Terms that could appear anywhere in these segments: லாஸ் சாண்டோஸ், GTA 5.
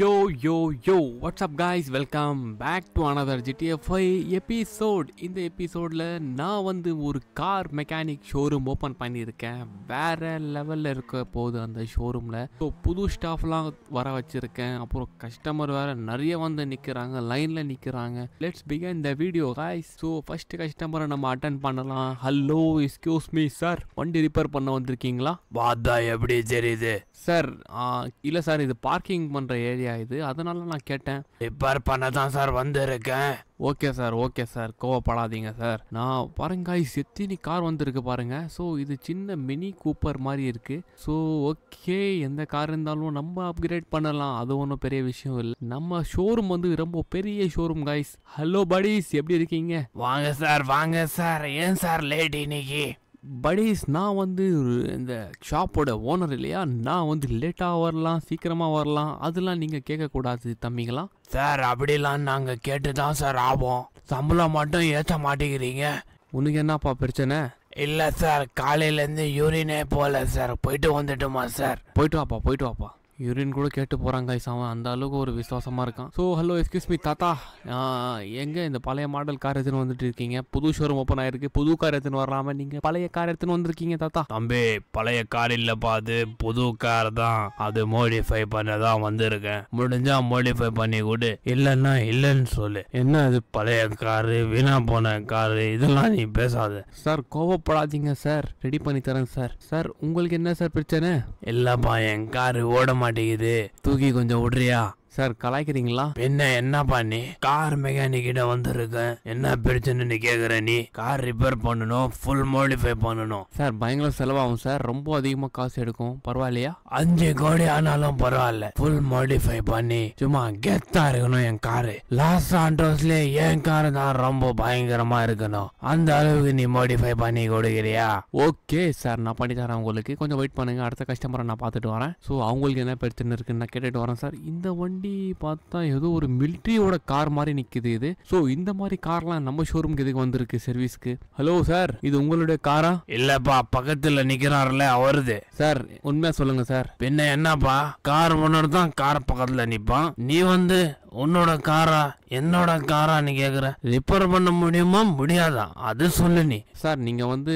Yo, what's up guys? Welcome back to another GTA 5 episode. In the episode, I opened a car mechanic showroom. Where level in the showroom. So, new staff customer line. Let's begin the video guys. So, first customer attend. Hello, excuse me sir. One day repair panna vandirkingla? Sir, illa sir, idu parking area. அதனால நான் கேட்டேன் repair பண்ண தான் sir வந்திருக்கேன். Okay sir, கோவப்படாதீங்க sir. நான் பாருங்க guys, எத்தினி கார் வந்திருக்கு பாருங்க. சோ இது சின்ன மினி கூப்பர் மாதிரி இருக்கு. சோ ஓகே, எந்த கார் இருந்தாலும் நம்ம அப்கிரேட் பண்ணலாம். அது ஒண்ணும் பெரிய விஷயம் இல்ல. நம்ம ஷோரூம் வந்து ரொம்ப பெரிய ஷோரூம் गाइस. ஹலோ buddies, எப்படி இருக்கீங்க? வாங்க சார். ஏன் சார் லேட் இன்னைக்கு? Buddies, நான் வந்து இந்த ஷாப்போட ஓனர் இல்லையா, நான் வந்து லேட்டாக வரலாம் சீக்கிரமாக வரலாம் அதெல்லாம் நீங்கள் கேட்கக்கூடாது தம்பிங்களா. சார் அப்படிலாம் நாங்கள் கேட்டு தான் சார் ஆவோம், சம்பளம் மட்டும் ஏற்ற மாட்டேங்கிறீங்க. உனக்கு என்னப்பா பிரச்சனை? இல்லை சார், காலையிலேருந்து யூரினே போகல சார். போயிட்டு வந்துட்டுமா சார்? போயிட்டு வாப்பா. யூரின் கூட கேட்டு போகிறாங்க கைஸ், அவன் அந்த அளவுக்கு ஒரு விசுவாசமாக இருக்கான். ஸோ ஹலோ எக்ஸ்கியூஸ் மீ தாத்தா, எங்கே இந்த பழைய மாடல் கார் எடுத்துன்னு வந்துட்டு இருக்கீங்க? புது ஷோரூம் ஓப்பன் ஆகிருக்கு, புது கார் எடுத்துன்னு வரலாமா? நீங்கள் பழைய கார் எடுத்துன்னு வந்திருக்கீங்க தாத்தா. தம்பி பழைய கார் இல்லைப்பா, அது புது கார் தான். அது மோடிஃபை பண்ண தான் வந்திருக்கேன், முடிஞ்சால் மோடிஃபை பண்ணி கொடு, இல்லைன்னா இல்லைன்னு சொல்லு. என்ன அது பழைய காரு, வீணாக போன காரு, இதெல்லாம் நீ பேசாது சார். கோவப்படாதீங்க சார், ரெடி பண்ணி தரேன் சார். சார் உங்களுக்கு என்ன சார் பிரச்சனை? இல்லைப்பா, என் காரு ஓட மாட்டேங்குது, தூக்கி கொஞ்சம் விடுறியா? சார் கலாய்க்கிறீங்களா? என்ன பண்ணி கார் மெக்கானிக்கிட்ட வந்திருக்கேன், என்ன பிரச்சனைன்னு கேக்குற நீ? கார் ரிப்பேர் பண்ணணும், ஃபுல் மோடிஃபை பண்ணணும் சார். பயங்கர செலவாகும் சார், ரொம்ப அதிகமா காசு எடுக்கும். பரவாயில்லையா? 5 கோடி ஆனாலும் பரவாயில்ல, ஃபுல் மோடிஃபை பண்ணி சும்மா கெத்தா இருக்கணும் என் காரு. லாஸ் ஆண்டோஸ்ல என் காரு தான் ரொம்ப பயங்கரமா இருக்கணும், அந்த அளவுக்கு நீ மோடிஃபை பண்ணி கொடுக்கிறியா? ஓகே சார், நான் பண்ணி தரேன் உங்களுக்கு, கொஞ்சம் வெயிட் பண்ணுங்க. அடுத்த கஸ்டமரை நான் பார்த்துட்டு வரேன். ஸோ அவங்களுக்கு என்ன பிரச்சனை இருக்குன்னு நான் கேட்டுட்டு வரேன் சார். இந்த வண்டி பார்த்தா ஏதோ ஒரு மிலிட்டரியோட கார் மாதிரி நிக்குது இது. சோ இந்த மாதிரி கார்லாம் நம்ம ஷோரூம்க்கு எதுக்கு வந்திருக்கு? சர்வீஸ்க்கு. ஹலோ சார், இது உங்களுடைய காரா? இல்லப்பா, பக்கத்துல நிக்கிறாருல அவருது சார். உண்மையா சொல்லுங்க சார். பின்ன என்னப்பா, கார் ஓனர் தான் கார் பக்கத்துல நிப்பான், நீ வந்து உன்னோட காரா என்னோட காரான்னு கேக்குற? ரிப்பேர் பண்ண முடியுமா முடியாதா அது சொல்லு நீ. சார் நீங்க வந்து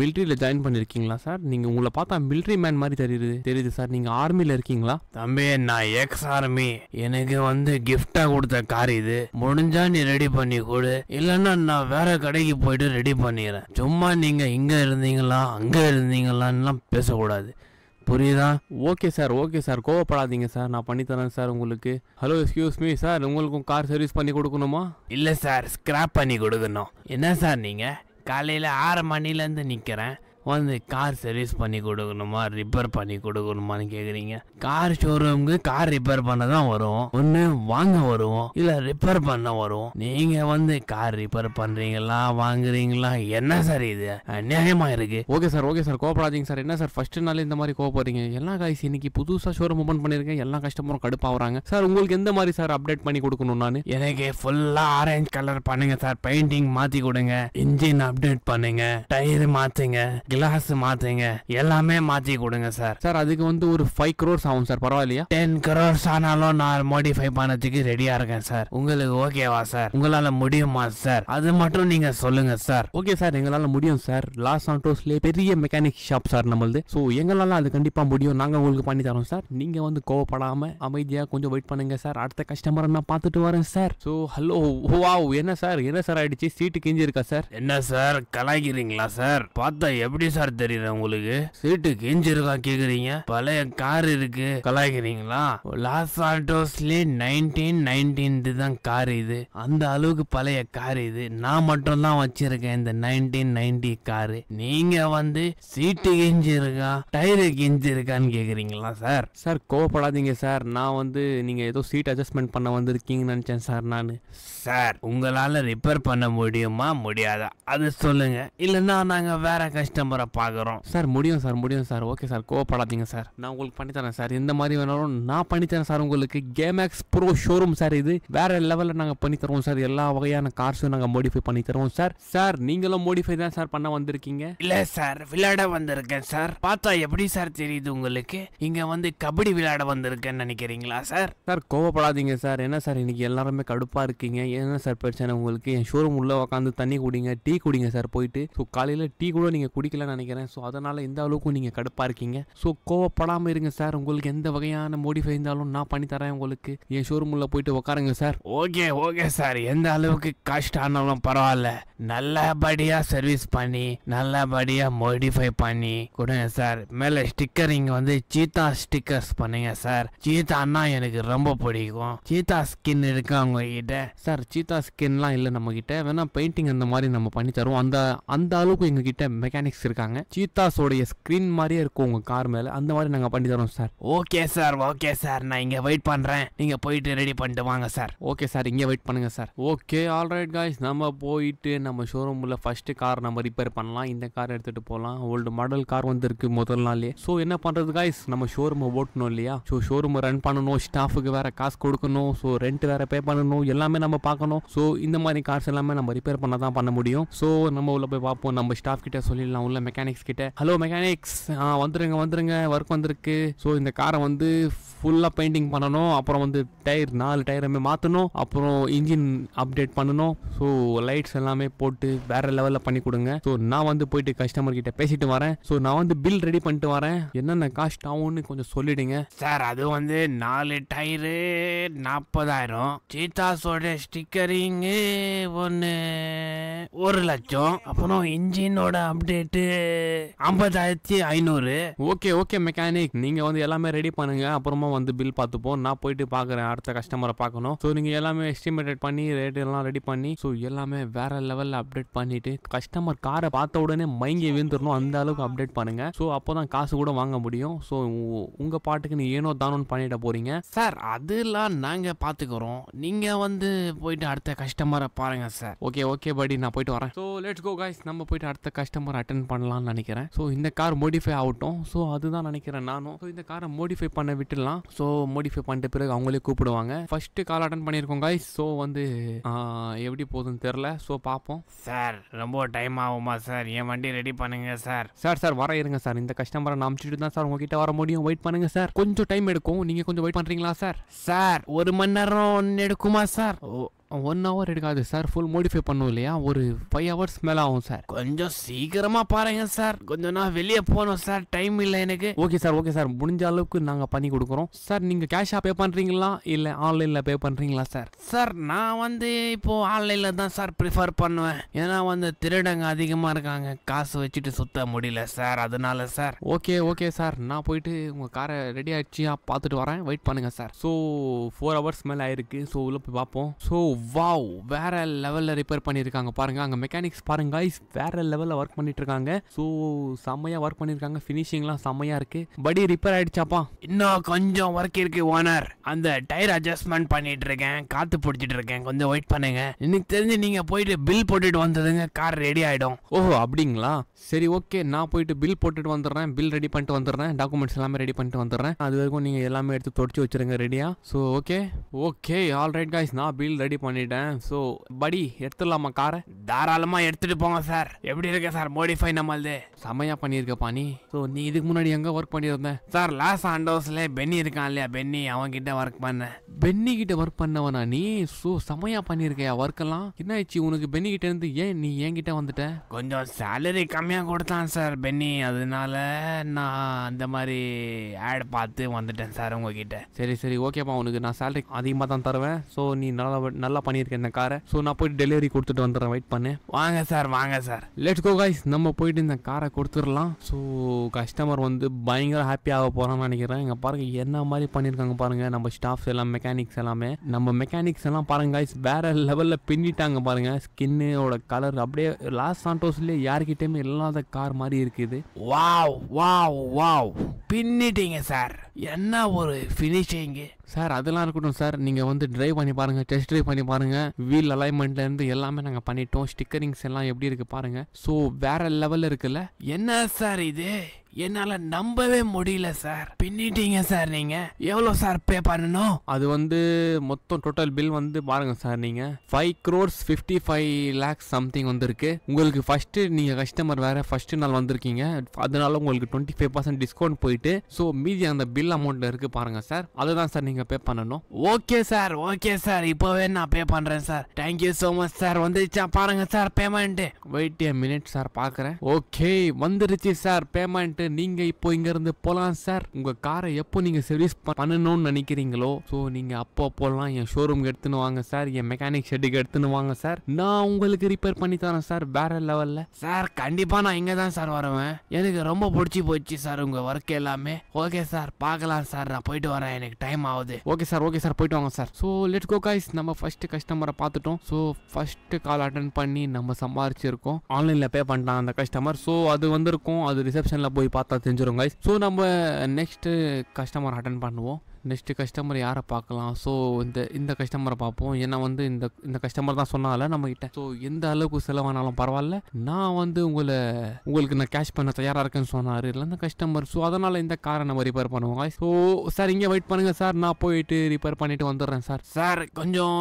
மிலிட்டரியில ஜாயின் பண்ணிருக்கீங்களா சார்? நீங்க உங்களை பார்த்தா மிலிட்டரி மேன் மாதிரி தெரியுது சார். நீங்க ஆர்மியில இருக்கீங்களா? தம்பி நான் எக்ஸ் ஆர்மி, எனக்கு வந்து கிஃப்டா கொடுத்த கார் இது, முடிஞ்சா நீ ரெடி பண்ணி கொடு, இல்லன்னா நான் வேற கடைக்கு போயிட்டு ரெடி பண்ணிடுறேன். சும்மா நீங்க இங்க இருந்தீங்களா அங்க இருந்தீங்களான்லாம் பேசக்கூடாது, புரியுதா? ஓகே சார், கோவப்படாதீங்க சார், நான் பண்ணி தரேன் சார் உங்களுக்கு. ஹலோ எக்ஸ்கியூஸ் மீ சார், உங்களுக்கும் கார் சர்வீஸ் பண்ணி கொடுக்கணுமா? இல்ல சார், ஸ்கிராப் பண்ணி கொடுக்கணும். என்ன சார் நீங்க காலையில 6 மணிலேருந்து நிக்கிறேன், வந்து கார் சர்வீஸ் பண்ணி கொடுக்கணுமா ரிப்பேர் பண்ணி கொடுக்கணுமான்னு கேட்குறீங்க? கார் ஷோரூமுக்கு கார் ரிப்பேர் பண்ண தான் வரும், ஒன்று வாங்க வருவோம் இல்லை ரிப்பேர் பண்ண வருவோம். நீங்கள் வந்து கார் ரிப்பேர் பண்ணுறீங்களா வாங்குறீங்களா? என்ன சார் இது அநியாயமாக இருக்கு. ஓகே சார், கோவப்படாதீங்க சார். என்ன சார் ஃபர்ஸ்ட் நாள் இந்த மாதிரி கோவப்படுறீங்க? எல்லா காய்ஸ் இன்னைக்கு புதுசாக ஷோரூம் ஓப்பன் பண்ணியிருக்கேன், எல்லா கஸ்டமரும் கடுப்பாகிறாங்க. சார் உங்களுக்கு எந்த மாதிரி சார் அப்டேட் பண்ணி கொடுக்கணும்? நான் எனக்கு ஃபுல்லாக ஆரஞ்சு கலர் பண்ணுங்க சார், பெயிண்டிங் மாற்றி கொடுங்க, இன்ஜின் அப்டேட் பண்ணுங்க, டயர் மாற்றுங்க, கிளாஸ் மாத்துங்க, எல்லாமே மாத்தி கொடுங்க சார். சார் அதுக்கு வந்து ஒரு 5 crores ஆகும் சார், பரவாயில்லையா? 10 crores ஆனாலும் நான் மோடிஃபை பண்ணதுக்கு ரெடியா இருக்கேன் சார். உங்களுக்கு ஓகேவா சார்? உங்களால முடியுமா சார்? அது மட்டும் நீங்க சொல்லுங்க சார். ஓகே சார், எங்களால முடியும் சார். லாஸ் சாண்டோஸ்ல பெரிய மெக்கானிக் ஷாப் சார் நம்மளது. ஸோ எங்களால அது கண்டிப்பா முடியும், நாங்க உங்களுக்கு பண்ணி தரோம் சார். நீங்க வந்து கோவப்படாம அமைதியா கொஞ்சம் வெயிட் பண்ணுங்க சார், அடுத்த கஸ்டமரை நான் பார்த்துட்டு வரேன் சார். ஸோ ஹலோ வாவ், என்ன சார் ஆயிடுச்சு? சீட்டு கிஞ்சி இருக்கா சார்? என்ன சார் கலாய்க்கிறீங்களா சார்? பார்த்தா எப்படி சார் தெரியல உங்களுக்கு, சீட்டு கிஞ்சிருக்கா கேக்குறீங்க? பழைய கார் இருக்கு, கலாய்க்கிறீங்களா? லாஸ் ஆண்டோஸ்ல 1919 தான் கார் இது, அந்த அளவுக்கு பழைய கார் இது. நான் மட்டும் தான் வச்சிருக்கேன் இந்த 1990 காரு. நீங்க வந்து சீட்டு கிஞ்சிருக்கா டயரு கிஞ்சிருக்கான்னு கேக்குறீங்களா சார்? சார் கோவப்படாதீங்க சார், நான் வந்து நீங்க ஏதோ சீட் அட்ஜஸ்ட்மெண்ட் பண்ண வந்திருக்கீங்கன்னு நினைச்சேன் சார். நான் சார் உங்களால ரிப்பேர் பண்ண முடியுமா முடியாதா அது சொல்லுங்க, இல்லைன்னா நாங்க வேற கஸ்டமர் கேமரா பார்க்குறோம். சார் முடியும் சார், முடியும் சார், ஓகே சார், கோவப்படாதீங்க சார், நான் உங்களுக்கு பண்ணி தரேன் சார், இந்த மாதிரி வேணாலும் நான் பண்ணி தரேன் சார். உங்களுக்கு கேமேக்ஸ் ப்ரோ ஷோரூம் சார், இது வேற லெவலில் நாங்கள் பண்ணி தருவோம் சார். எல்லா வகையான கார்ஸும் நாங்கள் மோடிஃபை பண்ணி தருவோம் சார். சார் நீங்களும் மோடிஃபை தான் சார் பண்ண வந்திருக்கீங்க? இல்லை சார், விளையாட வந்திருக்கேன் சார். பார்த்தா எப்படி சார் தெரியுது உங்களுக்கு? இங்கே வந்து கபடி விளையாட வந்திருக்கேன்னு நினைக்கிறீங்களா சார்? சார் கோவப்படாதீங்க சார். என்ன சார் இன்னைக்கு எல்லாருமே கடுப்பாக இருக்கீங்க, என்ன சார் பிரச்சனை உங்களுக்கு? என் ஷோரூம் உள்ளே உட்காந்து தண்ணி குடிங்க, டீ குடிங்க சார் போயிட்டு. ஸோ காலையில் டீ கூட நீங்கள் குடிக்கலன்னு நினைக்கிறேன். ஸோ அதனால் எந்த அளவுக்கும் நீங்கள் கடுப்பாக இருக்கீங்க. ஸோ கோவப்படாமல் இருங்க சார். உங்களுக்கு எந்த வகையான மோடிஃபை இருந்தாலும் நான் பண்ணி தரேன். உங்களுக்கு என் ஷோரூம் உள்ளே போயிட்டு உட்காருங்க சார். ஓகே ஓகே சார், எந்த அளவுக்கு கஷ்டம் ஆனாலும் பரவாயில்ல, நல்லபடியாக சர்வீஸ் பண்ணி நல்லபடியாக மோடிஃபை பண்ணி கொடுங்க சார். மேலே ஸ்டிக்கரிங் வந்து சீத்தா ஸ்டிக்கர்ஸ் பண்ணுங்க சார். சீத்தான்னா எனக்கு ரொம்ப பிடிக்கும். சீத்தா ஸ்கின் இருக்கு அவங்க கிட்ட சார்? சீத்தா ஸ்கின்லாம் இல்லை நம்ம கிட்ட, வேணா பெயிண்டிங் அந்த மாதிரி நம்ம பண்ணி தருவோம். அந்த அளவுக்கு எங்க கிட்ட மெக்கானிக்ஸ் இருக்காங்க. சீத்தாஸோடைய ஸ்கிரீன் மாதிரியே இருக்கும் உங்க கார் மேல, அந்த மாதிரி நாங்க பண்ணி தரோம் sir. Okay sir, okay sir, நான் இங்க வெயிட் பண்றேன், நீங்க போயிட்டு ரெடி பண்ணிட்டு வாங்க சார். ஓகே சார், இங்க வெயிட் பண்ணுங்க சார். ஓகே ஆல்ரைட் காய்ஸ், நம்ம போயிட்டு நம்ம ஷோரூம்ல ஃபர்ஸ்ட் கார் நம்ம ரிப்பேர் பண்ணலாம். இந்த கார் எடுத்துட்டு போகலாம். ஓல்டு மாடல் கார் வந்திருக்கு முதல் நாளே. ஸோ என்ன பண்றது காய்ஸ், நம்ம ஷோரூம் ஓட்டணும் இல்லையா? ஸோ ஷோரூம் ரன் பண்ணணும், ஸ்டாஃபுக்கு வேற காசு கொடுக்கணும், ஸோ ரெண்ட் வேற பே பண்ணணும், எல்லாமே நம்ம பார்க்கணும். ஸோ இந்த மாதிரி கார்ஸ் எல்லாமே நம்ம ரிப்பேர் பண்ண தான் பண்ண முடியும். ஸோ நம்ம உள்ள போய் பார்ப்போம். நம்ம ஸ்டாஃப் கிட்ட சொல்லிடலாம், உள்ள மெக்கானிக்ஸ் கிட்ட, ஹலோ மெக்கானிக்ஸ் வந்துருங்க வந்துருங்க, ஒர்க் வந்துருக்கு. ஸோ இந்த காரை வந்து ஃபுல்லாக பெயிண்டிங் பண்ணணும், அப்புறம் வந்து டயர் 4 டயருமே மாற்றணும், அப்புறம் இன்ஜின் அப்டேட் பண்ணணும். ஸோ லைட்ஸ் எல்லாமே போட்டு வேற லெவலில் பண்ணி கொடுங்க. ஸோ நான் வந்து போயிட்டு கஸ்டமர் கிட்ட பேசிட்டு வரேன். ஸோ நான் வந்து பில் ரெடி பண்ணிட்டு வரேன், என்னென்ன காஸ்ட் ஆகும்னு கொஞ்சம் சொல்லிடுங்க சார். அது வந்து 4 டயரு 40,000, சீத்தாஸோட ஸ்டிக்கரிங்கு 1,00,000, அப்புறம் இன்ஜினோட அப்டேட்டு 50,500. ஓகே ஓகே மெக்கானிக், நீங்கள் வந்து எல்லாமே ரெடி பண்ணுங்க, அப்புறமா வந்து பில் பார்த்துப்போம். நான் போயிட்டு பார்க்குறேன், அடுத்த கஸ்டமரை பார்க்கணும். ஸோ நீங்கள் எல்லாமே எஸ்டிமேட்டட் பண்ணி ரேட் எல்லாம் ரெடி பண்ணி, ஸோ எல்லாமே வேற லெவலில் அப்டேட் பண்ணிட்டு கஸ்டமர் காரை பார்த்த உடனே மயங்கி விழுந்துடணும், அந்த அளவுக்கு அப்டேட் பண்ணுங்க. ஸோ அப்போ தான் காசு கூட வாங்க முடியும். ஸோ உங்கள் பாட்டுக்கு நீ ஏனோ தானோன்னு பண்ணிட போறீங்க சார், அதெல்லாம் நாங்கள் பார்த்துக்கிறோம், நீங்கள் வந்து போயிட்டு அடுத்த கஸ்டமரை பாருங்க சார். ஓகே ஓகே படி, நான் போயிட்டு வரேன். ஸோ லெட்ஸ் கோ காய்ஸ், நம்ம போயிட்டு அடுத்த கஸ்டமர் அட்டென்ட் பண்ணலாம்னு நினைக்கிறேன். ஸோ இந்த கார் மோடிஃபை ஆகட்டும், ஸோ அதுதான் நினைக்கிறேன் நானும். ஸோ இந்த காரை மோடிஃபை பண்ண விட்டு மோடிஃபை பண்ணிட்ட பிறகு அவங்களே கூப்பிடுவாங்க. ஃபர்ஸ்ட் கால் அட்டெண்ட் பண்ணியிருக்கோம் காய்ஸ். ஸோ வந்து எப்படி போகுதுன்னு தெரியல, ஸோ பார்ப்போம் சார். ரொம்ப டைம் ஆகுமா சார்? என் வண்டி ரெடி பண்ணுங்க சார். சார் சார் வர இருங்க சார், இந்த கஸ்டமரை நான் அனுப்பிச்சிட்டு தான் சார் உங்ககிட்ட வர முடியும். வெயிட் பண்ணுங்க சார், கொஞ்சம் டைம் எடுக்கும், நீங்க கொஞ்சம் வெயிட் பண்றீங்களா சார்? சார் 1 மணி நேரம் எடுக்குமா சார்? 1 hour எடுக்காது சார், ஃபுல் மோடிஃபை பண்ணும் இல்லையா, ஒரு 5 hours மேலே ஆகும் சார். கொஞ்சம் சீக்கிரமா பாருங்க சார், கொஞ்சம் நான் வெளியே போகணும் சார், டைம் இல்லை எனக்கு. ஓகே சார், ஓகே சார், முடிஞ்ச அளவுக்கு நாங்கள் பண்ணி கொடுக்குறோம் சார். நீங்கள் கேஷாக பே பண்ணுறீங்களா இல்லை ஆன்லைனில் பே பண்ணுறீங்களா சார்? சார் நான் வந்து இப்போது ஆன்லைனில் தான் சார் ப்ரிஃபர் பண்ணுவேன், ஏன்னா வந்து திருடங்க அதிகமாக இருக்காங்க, காசு வச்சுட்டு சுத்த முடியல சார், அதனால சார். ஓகே ஓகே சார், நான் போயிட்டு உங்கள் காரை ரெடி ஆகிடுச்சியா பார்த்துட்டு வரேன், வெயிட் பண்ணுங்கள் சார். ஸோ 4 hours மேலே ஆயிருக்கு. ஸோ உள்ள போய் பார்ப்போம். ஸோ வாவ், வேற லெவலில் ரிப்பேர் பண்ணியிருக்காங்க பாருங்க. அங்கே மெக்கானிக்ஸ் பாருங்க காய்ஸ், வேற லெவலில் ஒர்க் பண்ணிட்டு இருக்காங்க. ஸோ செம்மையா ஒர்க் பண்ணியிருக்காங்க, ஃபினிஷிங்லாம் செம்மையா இருக்கு. படி ரிப்பேர் ஆயிடுச்சாப்பா? இன்னும் கொஞ்சம் ஒர்க் இருக்கு ஓனர், அந்த டயர் அட்ஜஸ்ட்மெண்ட் பண்ணிட்டு இருக்கேன், காத்து பிடிச்சிட்டு இருக்கேன், கொஞ்சம் வெயிட் பண்ணுங்க. எனக்கு தெரிஞ்சு நீங்க போயிட்டு பில் போட்டுட்டு வந்துடுங்க, கார் ரெடி ஆயிடும். ஓஹோ அப்படிங்களா, சரி ஓகே, நான் போயிட்டு பில் போட்டுட்டு வந்துடுறேன், பில் ரெடி பண்ணிட்டு வந்துடுறேன், டாக்குமெண்ட்ஸ் எல்லாமே ரெடி பண்ணிட்டு வந்துடுறேன். அது வரைக்கும் நீங்க எல்லாமே எடுத்து தொடச்சி வச்சிருங்க ரெடியா. So okay okay alright guys, நான் பில் ரெடி பண்ணிட்டேன். ஸோ படி எடுத்துடலாமா காரை? தாராளமா எடுத்துட்டு போங்க சார். எப்படி இருக்க சார் மோடிஃபை? நம்மளது செமையா பண்ணியிருக்கப்பா நீ. ஸோ நீ இதுக்கு முன்னாடி எங்க ஒர்க் பண்ணியிருந்தேன் சார்? லாஸ் ஆண்டோஸ்ல பென்னி இருக்கான் இல்லையா, பென்னி, அவன்கிட்ட ஒர்க் பண்ண. பென்னி கிட்ட ஒர்க் பண்ணவனா நீ? ஸோ செமையா பண்ணியிருக்கியா ஒர்க் எல்லாம்? என்ன ஆச்சு உனக்கு பென்னி கிட்ட இருந்து, ஏன் நீ என்கிட்ட வந்துட்ட? கொஞ்சம் சேலரி கம்மியா கொடுத்தான் சார் பென்னி, அதனால நான் அந்த மாதிரி ஆட் பார்த்து வந்துட்டேன் சார் உங்ககிட்ட. சரி சரி ஓகேப்பா, உனக்கு நான் சேலரி அதிகமாக தான் தருவேன். ஸோ நீ நல்லா பண்ணியிருக்கேன் இந்த காரை. ஸோ நான் போயிட்டு டெலிவரி கொடுத்துட்டு வந்துடுறேன், வெயிட் பண்ணு. வாங்க சார் வாங்க சார், லெட்ஸ் கோ காய்ஸ், நம்ம போயிட்டு இந்த காரை கொடுத்துடலாம். ஸோ கஸ்டமர் வந்து பயங்கர ஹாப்பியாக போகிறான்னு நினைக்கிறேன். இங்கே பாருங்க என்ன மாதிரி பண்ணியிருக்காங்க பாருங்க, நம்ம ஸ்டாஃப்ஸ் எல்லாம் மெக்கானிக்ஸ் எல்லாமே, நம்ம மெக்கானிக்ஸ் எல்லாம் பாருங்க காய்ஸ், வேற லெவலில் பின்னிட்டாங்க பாருங்க. ஸ்கின்னோட கலர் அப்படியே லாஸ் சாண்டோஸ்லேயே யாருக்கிட்டேயுமே இல்லாத கார் மாதிரி இருக்குது. வாவ் வாவ் வாவ், பின்னிட்டீங்க சார், என்ன ஒரு ஃபினிஷிங்கு, சார் அதெல்லாம் இருக்கட்டும் சார், நீங்கள் வந்து ட்ரைவ் பண்ணி பாருங்கள், டெஸ்ட் ட்ரைவ் பண்ணி பாருங்கள். வீல் அலைன்மெண்ட்லேருந்து எல்லாமே நாங்கள் பண்ணிட்டோம். ஸ்டிக்கரிங்ஸ் எல்லாம் எப்படி இருக்குது பாருங்கள். ஸோ வேறு லெவலில் இருக்குல்ல. என்ன சார் இது, என்னால் நம்பவே முடியல சார். பின்னிட்டீங்க சார் நீங்கள். எவ்வளோ சார் பே பண்ணணும்? அது வந்து மொத்தம் டோட்டல் பில் வந்து பாருங்கள் சார், நீங்கள் 5,55,00,000 சம்திங் வந்துருக்கு. உங்களுக்கு ஃபஸ்ட்டு நீங்கள் கஸ்டமர் வேறு, ஃபஸ்ட்டு நாள் வந்திருக்கீங்க, அதனால உங்களுக்கு 25% டிஸ்கவுண்ட் போயிட்டு ஸோ மீதி அந்த பில் அமௌண்ட்டில் இருக்குது பாருங்கள் சார். அதை தான் சார் நீங்கள் பே பண்ணணும். ஓகே சார், ஓகே சார், இப்போவே நான் பே பண்ணுறேன் sir. Thank you so much sir. வந்துருச்சா பாருங்கள் sir payment. Wait a minute sir, பார்க்குறேன். ஓகே வந்துருச்சு சார் பேமெண்ட்டு. நீங்க இப்போ இங்க இருந்து போலாம் சார். உங்க காரை எப்போ நீங்க சர்வீஸ் பண்ணணும்னு நினைக்கிறீங்களோ சோ நீங்க அப்போ போலாம். என் ஷோரூம்க்கு எடுத்துன்னு வாங்க சார், என் மெக்கானிக் ஷெட்டுக்கு எடுத்துன்னு வாங்க சார், நான் உங்களுக்கு ரிப்பேர் பண்ணி தரேன் சார். வேற லெவல்ல சார், கண்டிப்பா நான் இங்க தான் சார் வருவேன். எனக்கு ரொம்ப பிடிச்சி போச்சு சார் உங்க ஒர்க் எல்லாமே. ஓகே சார், பார்க்கலாம் சார், நான் போயிட்டு வரேன், எனக்கு டைம் ஆகுது. ஓகே சார், ஓகே சார், போயிட்டு வாங்க sir. So let's go guys. நம்ம ஃபர்ஸ்ட் கஸ்டமரை பார்த்துட்டோம். சோ ஃபர்ஸ்ட் கால் அட்டெண்ட் பண்ணி நம்ம சம்பாரிச்சிருக்கோம். ஆன்லைன்ல பே பண்ணலாம் அந்த கஸ்டமர். சோ அது வந்திருக்கும், அது ரிசப்ஷன்ல போய் பார்த்தா தெரிஞ்சிடும் गाइस. சோ நம்ம நெக்ஸ்ட் கஸ்டமர் அட்டெண்ட் பண்ணுவோம். நெக்ஸ்ட் கஸ்டமர் யாரை பார்க்கலாம்? ஸோ இந்த கஸ்டமரை பார்ப்போம். ஏன்னா வந்து இந்த கஸ்டமர் தான் சொன்னால நம்மகிட்ட. ஸோ எந்த அளவுக்கு செலவானாலும் பரவாயில்ல, நான் வந்து உங்களுக்கு நான் கேஷ் பண்ண தயாராக இருக்கேன்னு சொன்னார் இல்லை அந்த கஸ்டமர். ஸோ அதனால் இந்த காரை நம்ம ரிப்பேர் பண்ணுவோம். ஸோ சார் இங்கே வெயிட் பண்ணுங்கள் சார், நான் போயிட்டு ரிப்பேர் பண்ணிட்டு வந்துடுறேன் சார். சார் கொஞ்சம்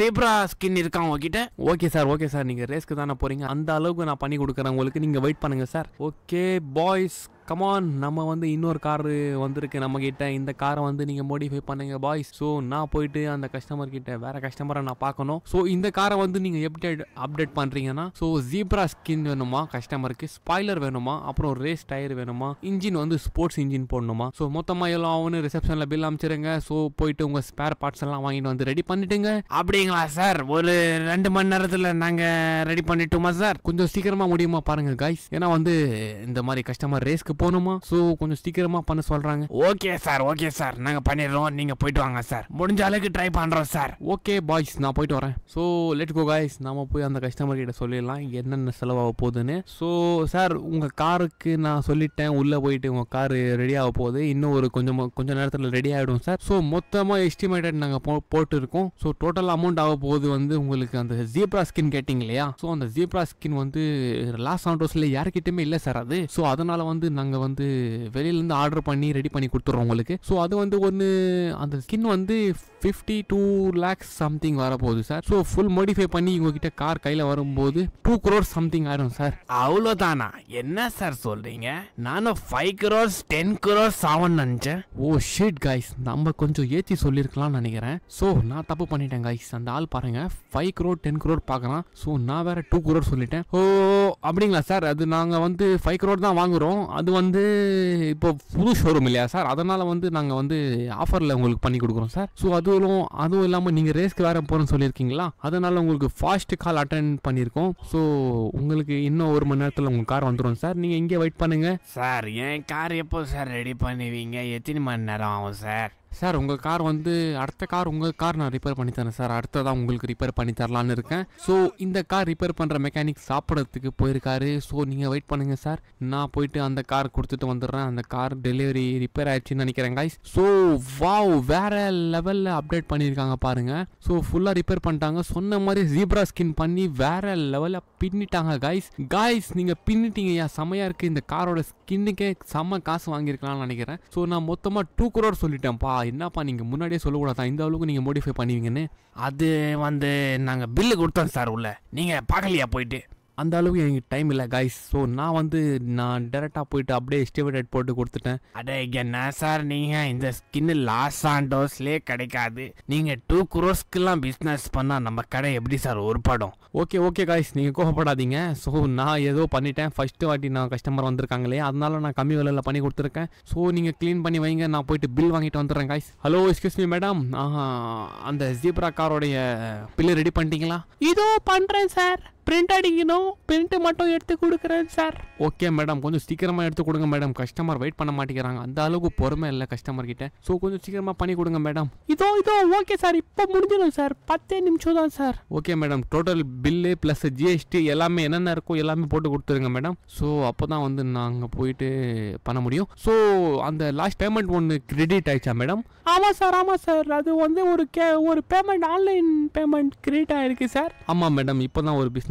ஜீப்ரா ஸ்கின் இருக்கா உங்ககிட்ட? ஓகே சார், ஓகே சார், நீங்கள் ரேஸ்க்கு தானே போகிறீங்க, அந்த அளவுக்கு நான் பண்ணி கொடுக்குறேன் உங்களுக்கு, நீங்கள் வெயிட் பண்ணுங்கள் சார். ஓகே பாய்ஸ் கமான், நம்ம வந்து இன்னொரு காரு வந்திருக்கு நம்ம கிட்ட. இந்த காரை வந்து நீங்கள் மோடிஃபை பண்ணுங்க பாய்ஸ். ஸோ நான் போயிட்டு அந்த கஸ்டமர் கிட்ட, வேற கஸ்டமரை நான் பார்க்கணும். ஸோ இந்த காரை வந்து நீங்கள் எப்படி அப்டேட் பண்ணுறீங்கன்னா, ஸோ ஜீப்ரா ஸ்கின் வேணுமா கஸ்டமருக்கு, ஸ்பாய்லர் வேணுமா, அப்புறம் ரேஸ் டயர் வேணுமா, இன்ஜின் வந்து ஸ்போர்ட்ஸ் இன்ஜின் போடணுமா. ஸோ மொத்தமாக எல்லாம் ஒன்று ரிசப்ஷனில் பில் அமைச்சிருங்க. ஸோ போயிட்டு உங்கள் ஸ்பேர் பார்ட்ஸ் எல்லாம் வாங்கிட்டு வந்து ரெடி பண்ணிட்டுங்க. அப்படிங்களா சார், ஒரு 2 மணி நேரத்தில் நாங்கள் ரெடி பண்ணிட்டோமா சார்? கொஞ்சம் சீக்கிரமாக முடியுமா பாருங்கள் காய்ஸ், ஏன்னா வந்து இந்த மாதிரி கஸ்டமர் ரேஸ்க்கு போகணுமா. சோ கொஞ்சம் சீக்கிரமா பண்ண சொல்றாங்க. ஓகே சார், ஓகே சார், நாங்க பண்ணிடுறோம், நீங்க போயிட்டு வாங்க சார், முடிஞ்ச அளவுக்கு ட்ரை பண்றோம் சார். ஓகே பாய்ஸ், நான் போயிட்டு வரேன். So let's go guys. நாம போய் அந்த கஸ்டமர் கிட்ட சொல்லிடலாம் என்னென்ன செலவாக போகுதுன்னு. சோ சார் உங்க காருக்கு நான் சொல்லிட்டேன், உள்ள போயிட்டு உங்க கார் ரெடி ஆக போகுது, இன்னும் ஒரு கொஞ்ச நேரத்தில் ரெடி ஆகிடும் சார். ஸோ மொத்தமா எஸ்டிமேட்டட் நாங்க போட்டு இருக்கோம். ஸோ டோட்டல் அமௌண்ட் ஆக போகுது வந்து உங்களுக்கு அந்த ஜீப்ரா ஸ்கின் கேட்டிங்க இல்லையா. ஸோ அந்த ஜீப்ரா ஸ்கின் வந்து லாஸ் ஆண்டோஸ்ல யாருக்கிட்டயுமே இல்லை சார் அது. ஸோ அதனால வந்து நாங்க வந்து வெளியில இருந்து ஆர்டர் பண்ணி ரெடி பண்ணி கொடுத்துறோம் உங்களுக்கு. சோ அது வந்து ஒன்னு அந்த ஸ்கின் வந்து 52 lakhs சம்திங் வர போகுது சார். சோ ஃபுல் மாடிஃபை பண்ணி உங்ககிட்ட கார் கையில வரும்போது 2 crore சம்திங் ஆயிடும் சார். அவ்வளோதானா? என்ன சார் சொல்றீங்க? நானும் 5 crores 10 crores ஆகும் நினைச்சேன். ஓ ஷிட் गाइस, நம்ம கொஞ்சம் ஏத்தி சொல்லிருக்கலாம் நினைக்கிறேன். சோ நான் தப்பு பண்ணிட்டேன் गाइस. அந்த ஆள் பாருங்க 5 crore 10 crore பார்க்கலாம். சோ நான் வேற 2 crore சொல்லிட்டேன். ஓ அப்படிங்களா சார், அது நாங்க வந்து 5 crore தான் வாங்குறோம். அது வந்து இப்போ புது ஷோரூம் இல்லையா சார், அதனால வந்து நாங்கள் வந்து ஆஃபரில் உங்களுக்கு பண்ணி கொடுக்குறோம் சார். ஸோ அதுவும் இல்லாமல் நீங்கள் ரேஸ்க்கு வேறு போகிறோன்னு சொல்லியிருக்கீங்களா, அதனால உங்களுக்கு ஃபாஸ்ட் கால் அட்டெண்ட் பண்ணியிருக்கோம். ஸோ உங்களுக்கு இன்னும் 1 மணி நேரத்தில் உங்கள் கார் வந்துடும் சார், நீங்கள் இங்கே வெயிட் பண்ணுங்கள் சார். என் கார் எப்போ சார் ரெடி பண்ணுவீங்க, எத்தனை மணி நேரம் ஆகும் சார்? சார் உங்கள் கார் வந்து அடுத்த கார் உங்கள் கார் நான் ரிப்பேர் பண்ணி தரேன் சார், அடுத்ததான் உங்களுக்கு ரிப்பேர் பண்ணி தரலான்னு இருக்கேன். ஸோ இந்த கார் ரிப்பேர் பண்ணுற மெக்கானிக் சாப்பிட்றதுக்கு போயிருக்காரு. ஸோ நீங்கள் வெயிட் பண்ணுங்கள் சார், நான் போயிட்டு அந்த கார் கொடுத்துட்டு வந்துடுறேன். அந்த கார் டெலிவரி ரிப்பேர் ஆயிடுச்சுன்னு நினைக்கிறேன் காய்ஸ். ஸோ வாவ், வேற லெவலில் அப்டேட் பண்ணியிருக்காங்க பாருங்கள். ஸோ ஃபுல்லாக ரிப்பேர் பண்ணிட்டாங்க, சொன்ன மாதிரி ஜீப்ரா ஸ்கின் பண்ணி வேற லெவலில் பின்னிட்டாங்க காய்ஸ். நீங்கள் பின்னிட்டீங்க யா, செமையாக இருக்குது. இந்த காரோட ஸ்கின்னுக்கே செம்ம காசு வாங்கியிருக்கலாம்னு நினைக்கிறேன். ஸோ நான் மொத்தமாக 2 crore சொல்லிட்டேன்ப்பா. என்னப்பா நீங்கள் முன்னாடியே சொல்லக்கூடாதான் இந்த அளவுக்கு நீங்கள் மோடிஃபை பண்ணுவீங்கன்னு? அது வந்து நாங்கள் பில்லு கொடுத்தோம் சார், உள்ள நீங்கள் பார்க்கலையா போயிட்டு? அந்த அளவுக்கு எனக்கு டைம் இல்லை காய்ஸ். ஸோ நான் டேரெக்டாக போயிட்டு அப்படியே எஸ்டிமேட் போட்டு கொடுத்துட்டேன். அடே என்ன சார் நீங்கள், இந்த ஸ்கின்னு லாஸ் ஆண்டோஸ்லேயே கிடைக்காது, நீங்கள் 2 crores பிஸ்னஸ் பண்ணால் நம்ம கடை எப்படி சார் ஒருபடும்? ஓகே ஓகே காய்ஸ், நீங்கள் கோவப்படாதீங்க. ஸோ நான் ஏதோ பண்ணிட்டேன், ஃபஸ்ட்டு வாட்டி நான் கஸ்டமர் வந்திருக்காங்களே அதனால நான் கம்மி விலையில் பண்ணி கொடுத்துருக்கேன். ஸோ நீங்கள் க்ளீன் பண்ணி வைங்க, நான் போயிட்டு பில் வாங்கிட்டு வந்துடுறேன் guys. Hello excuse me madam, அந்த ஜீப்ரா காரோடைய பில் ரெடி பண்ணிட்டீங்களா? இதோ பண்ணுறேன் sir. print adikino, print matto eduthu kudukuren sir. Okay madam, konjam seekirama eduthu kudunga madam. Customer wait panna maatikranga. Andha alavu poruma illa customer kitta. So konjam seekirama pani kudunga madam. Ido okay sir. Ippa mudinjidum sir. 10 nimisham dhaan sir. Okay madam, total bill plus GST ellame enna irukku ellame potu kuduthurunga madam. So appoda vandu naanga poitu panna mudiyum. So andha last payment one credit aicha madam. Ama sir adu vandu oru payment online payment credit aayirukku sir. Ama madam ippoda oru business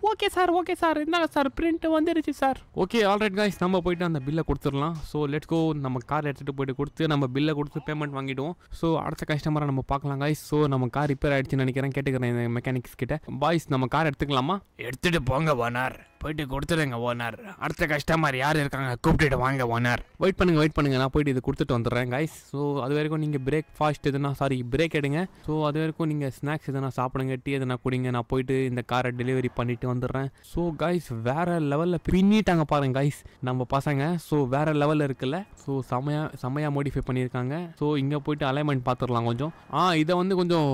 okay sir என்ன sir print வந்துருச்சு sir okay alright guys நம்ம போய்ட்டு அந்த பில்லை கொடுத்துறலாம் so let's go நம்ம car எடுத்துட்டு போய்ட்டு கொடுத்து நம்ம பில்லை கொடுத்து பேமெண்ட் வாங்கிடுவோம் சோ அடுத்த கஸ்டமரை நம்ம பார்க்கலாம் गाइस சோ நம்ம கார் ரிப்பேர் ஆயிடுச்சுன்னு நினைக்கிறேன் கேட்கிறேன் மெக்கானிக்ஸ் கிட்ட பாய்ஸ் நம்ம கார் எடுத்துக்கலாமா எடுத்துட்டு போங்க ஓனர் போய்ட்டு கொடுத்துடுங்க ஓனர் அடுத்த கஸ்டமர் யார் இருக்காங்க கூப்பிட்டு வாங்க ஓனர் wait பண்ணுங்க நான் போய்ட்டு இது கொடுத்துட்டு வந்துறேன் गाइस சோ அது வரைக்கும் நீங்க பிரேக்பாஸ்ட் எதுனா சாரி பிரேக் எடுங்க சோ அது வரைக்கும் நீங்க ஸ்நாக்ஸ் எதுனா சாப்பிடுங்க டீ எதுனா குடிங்க நான் போய்ட்டு இந்த காரை டெலிவரி பண்ணிட்டு வந்துறேன் சோ गाइस வேற லெவல்ல பின்னிட்டாங்க பாருங்க गाइस நம்ம பசங்க சோ வேற லெவல்ல இருக்குல சோ சமயா மோடிஃபை பண்ணிருக்காங்க சோ இங்க போய்ட்டு அலைன்மென்ட் பாத்துறலாம் கொஞ்சம் இத வந்து கொஞ்சம்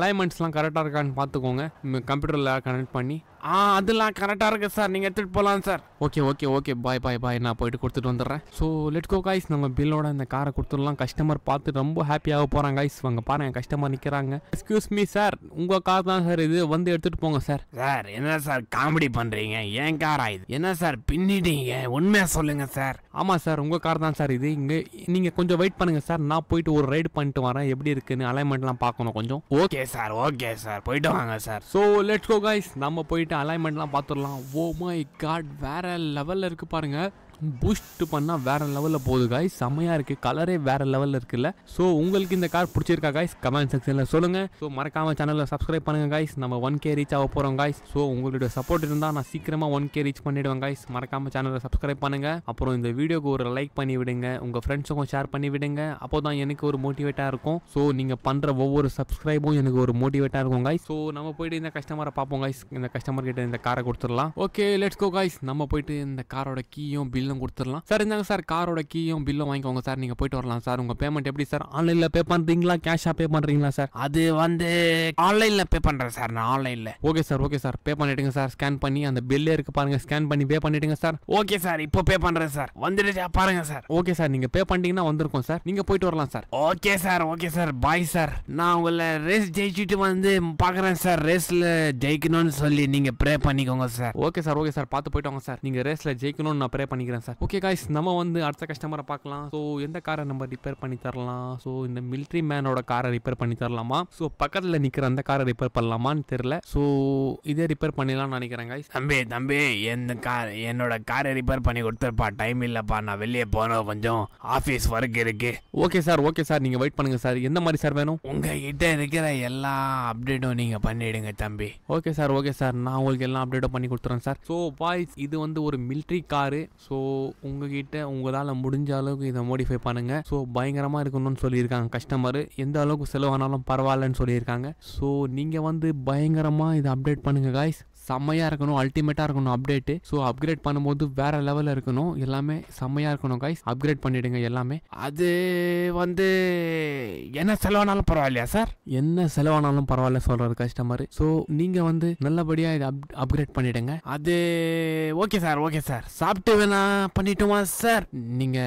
அலைன்மென்ட்ஸ்லாம் கரெக்ட்டா இருக்கான்னு பாத்துக்கோங்க கம்ப்யூட்டர்ல கனெக்ட் பண்ணி அதெல்லாம் கரெக்ட்டா இருக்கு சார் நீங்க எடுத்துட்டு போலாம் சார் ஓகே பை நான் போய்ட்டு கொடுத்துட்டு வந்துறேன் சோ லெட்ஸ் கோ गाइस நம்ம பில்லோட இந்த காரை கொடுத்துறலாம் கஸ்டமர் பார்த்து ரொம்ப ஹாப்பியாக போறாங்க गाइस வாங்க பாருங்க கஸ்டமர் நிக்கறாங்க எக்ஸ்கியூஸ் மீ சார் உங்க கார் தான் சார் இது வந்து எடுத்துட்டு போங்க சார் சார் என்ன சார் காமெடி பண்றீங்க ஏன் காரா இது என்ன சார் பின்னிட்டீங்க உண்மையா சொல்லுங்க சார் ஆமா சார் உங்க கார் தான் சார் இது இங்க நீங்க கொஞ்சம் வெயிட் பண்ணுங்க சார் நான் போய்ட்டு ஒரு ரைட் பண்ணிட்டு வரேன் எப்படி இருக்குன்னு அலைன்மென்ட்லாம் பார்க்கணும் கொஞ்சம் ஓகே சார் போய்ட்டு வாங்க sir so let's go guys நம்ம போய் அலைன்மென்ட்லாம் பாத்துறலாம் ஓ மை காட் வேற லெவல்ல இருக்கு பாருங்க பூஸ்ட் பண்ணா வேற லெவல்ல போகுது गाइस செமையா இருக்கு கலரே வேற லெவல்ல இருக்குல சோ உங்களுக்கு இந்த கார் பிடிச்சிருக்கா गाइस கமெண்ட் செக்ஷன்ல சொல்லுங்க சோ மறக்காம சேனலை Subscribe பண்ணுங்க गाइस நம்ம 1k ரீச் ஆக போறோம் गाइस சோ உங்களுடைய சப்போர்ட் இருந்தா நான் சீக்கிரமா 1k ரீச் பண்ணிடுவேன் गाइस மறக்காம சேனலை Subscribe பண்ணுங்க அப்புறம் இந்த வீடியோக்கு ஒரு லைக் பண்ணி விடுங்க உங்க फ्रेंड्सக்கும் ஷேர் பண்ணி விடுங்க அப்போதான் எனக்கு ஒரு மோட்டிவேட்டா இருக்கும் சோ நீங்க பண்ற ஒவ்வொரு Subscribe-ம் எனக்கு ஒரு மோட்டிவேட்டா இருக்கும் गाइस சோ நம்ம போய் இந்த கஸ்டமரை பாப்போம் गाइस இந்த கஸ்டமர் கிட்ட இந்த காரை கொடுத்துறலாம் ஓகே லெட்ஸ் கோ गाइस நம்ம போய் இந்த காரோட கீயும் பில் கொடுத்துறலாம் சார் என்னங்க சார் காரோட கீயும் பில்லும் வாங்கிக்கோங்க சார் நீங்க போய்ட்டு வரலாம் சார் உங்க பேமெண்ட் எப்படி சார் ஆன்லைன்ல பே பண்றீங்களா கேஷா பே பண்றீங்களா சார் அது வந்து ஆன்லைன்ல பே பண்றேன் சார் நான் ஆன்லைன்ல ஓகே சார் பே பண்ணிடுங்க சார் ஸ்கேன் பண்ணி அந்த பில்லே இருக்கு பாருங்க ஸ்கேன் பண்ணி பே பண்ணிடுங்க சார் ஓகே சார் இப்போ பே பண்றேன் சார் வந்துடுச்சா பாருங்க சார் ஓகே சார் நீங்க பே பண்ணீங்கன்னா வந்திருக்கும் சார் நீங்க போய்ட்டு வரலாம் sir okay sir bye sir நான் உங்களை ரேஸ் ஜெயிச்சிட்டு வந்து பார்க்கறேன் சார் ரேஸ்ல ஜெயிக்கணும்னு சொல்லி நீங்க பிரே பண்ணிக்கோங்க சார் ஓகே சார் பார்த்து போய்ட்டு வாங்க சார் நீங்க ரேஸ்ல ஜெயிக்கணும்னு நான் பிரே பண்ணிக்கிறேன் சார் ஓகே गाइस நம்ம வந்து அடுத்த கஸ்டமரை பார்க்கலாம் சோ இந்த காரை நம்ம ரிப்பேர் பண்ணி தரலாம் சோ இந்த மிலிட்டரி மேனோட காரை ரிப்பேர் பண்ணி தரலாமா சோ பக்கத்துல நிக்கிற அந்த காரை ரிப்பேர் பண்ணலாமான்னு தெரியல சோ இதே ரிப்பேர் பண்ணலாம்னு நினைக்கிறேன் गाइस தம்பி என்னோட காரை ரிப்பேர் பண்ணி கொடுத்தப்பா டைம் இல்லப்பா நான் வெளிய போறேன் கொஞ்சம் ஆபீஸ் வர்க் இருக்கு ஓகே சார் நீங்க வெயிட் பண்ணுங்க சார் என்ன மாதிரி சார் வேணும் உங்ககிட்ட இருக்கிற எல்லா அப்டேட்டும் நீங்க பண்ணிடுங்க தம்பி ஓகே சார் நான் உங்களுக்கு எல்லா அப்டேட்டும் பண்ணி கொடுத்துறேன் சார் சோ பாய்ஸ் இது வந்து ஒரு மிலிட்டரி கார் சோ உங்ககிட்ட உங்களால முடிஞ்ச அளவுக்கு இதை மோடிஃபை பண்ணுங்க சோ பயங்கரமா இருக்கணும்னு சொல்லியிருக்காங்க கஸ்டமர் எந்த அளவுக்கு செலவானாலும் பரவாயில்லன்னு சொல்லியிருக்காங்க சோ நீங்க வந்து பயங்கரமா இதை அப்டேட் பண்ணுங்க गाइस செமையா இருக்கணும் அல்டிமேட்டா இருக்கணும் அப்டேட் சோ அப்கிரேட் பண்ணும்போது வேற லெவல்ல இருக்கணும் எல்லாமே செமையா இருக்கணும் गाइस அப்கிரேட் பண்ணிடுங்க எல்லாமே அது வந்து என்ன செலவானாலும் பரவாயில்லையா சார் என்ன செலவானாலும் பரவாயில்ல சொல்றாரு கஸ்டமர் சோ நீங்க வந்து நல்லபடியா இதை அப்கிரேட் பண்ணிடுங்க அது ஓகே சார் சாப்பிட்டு வேணா பண்ணிட்டுமா சார் நீங்க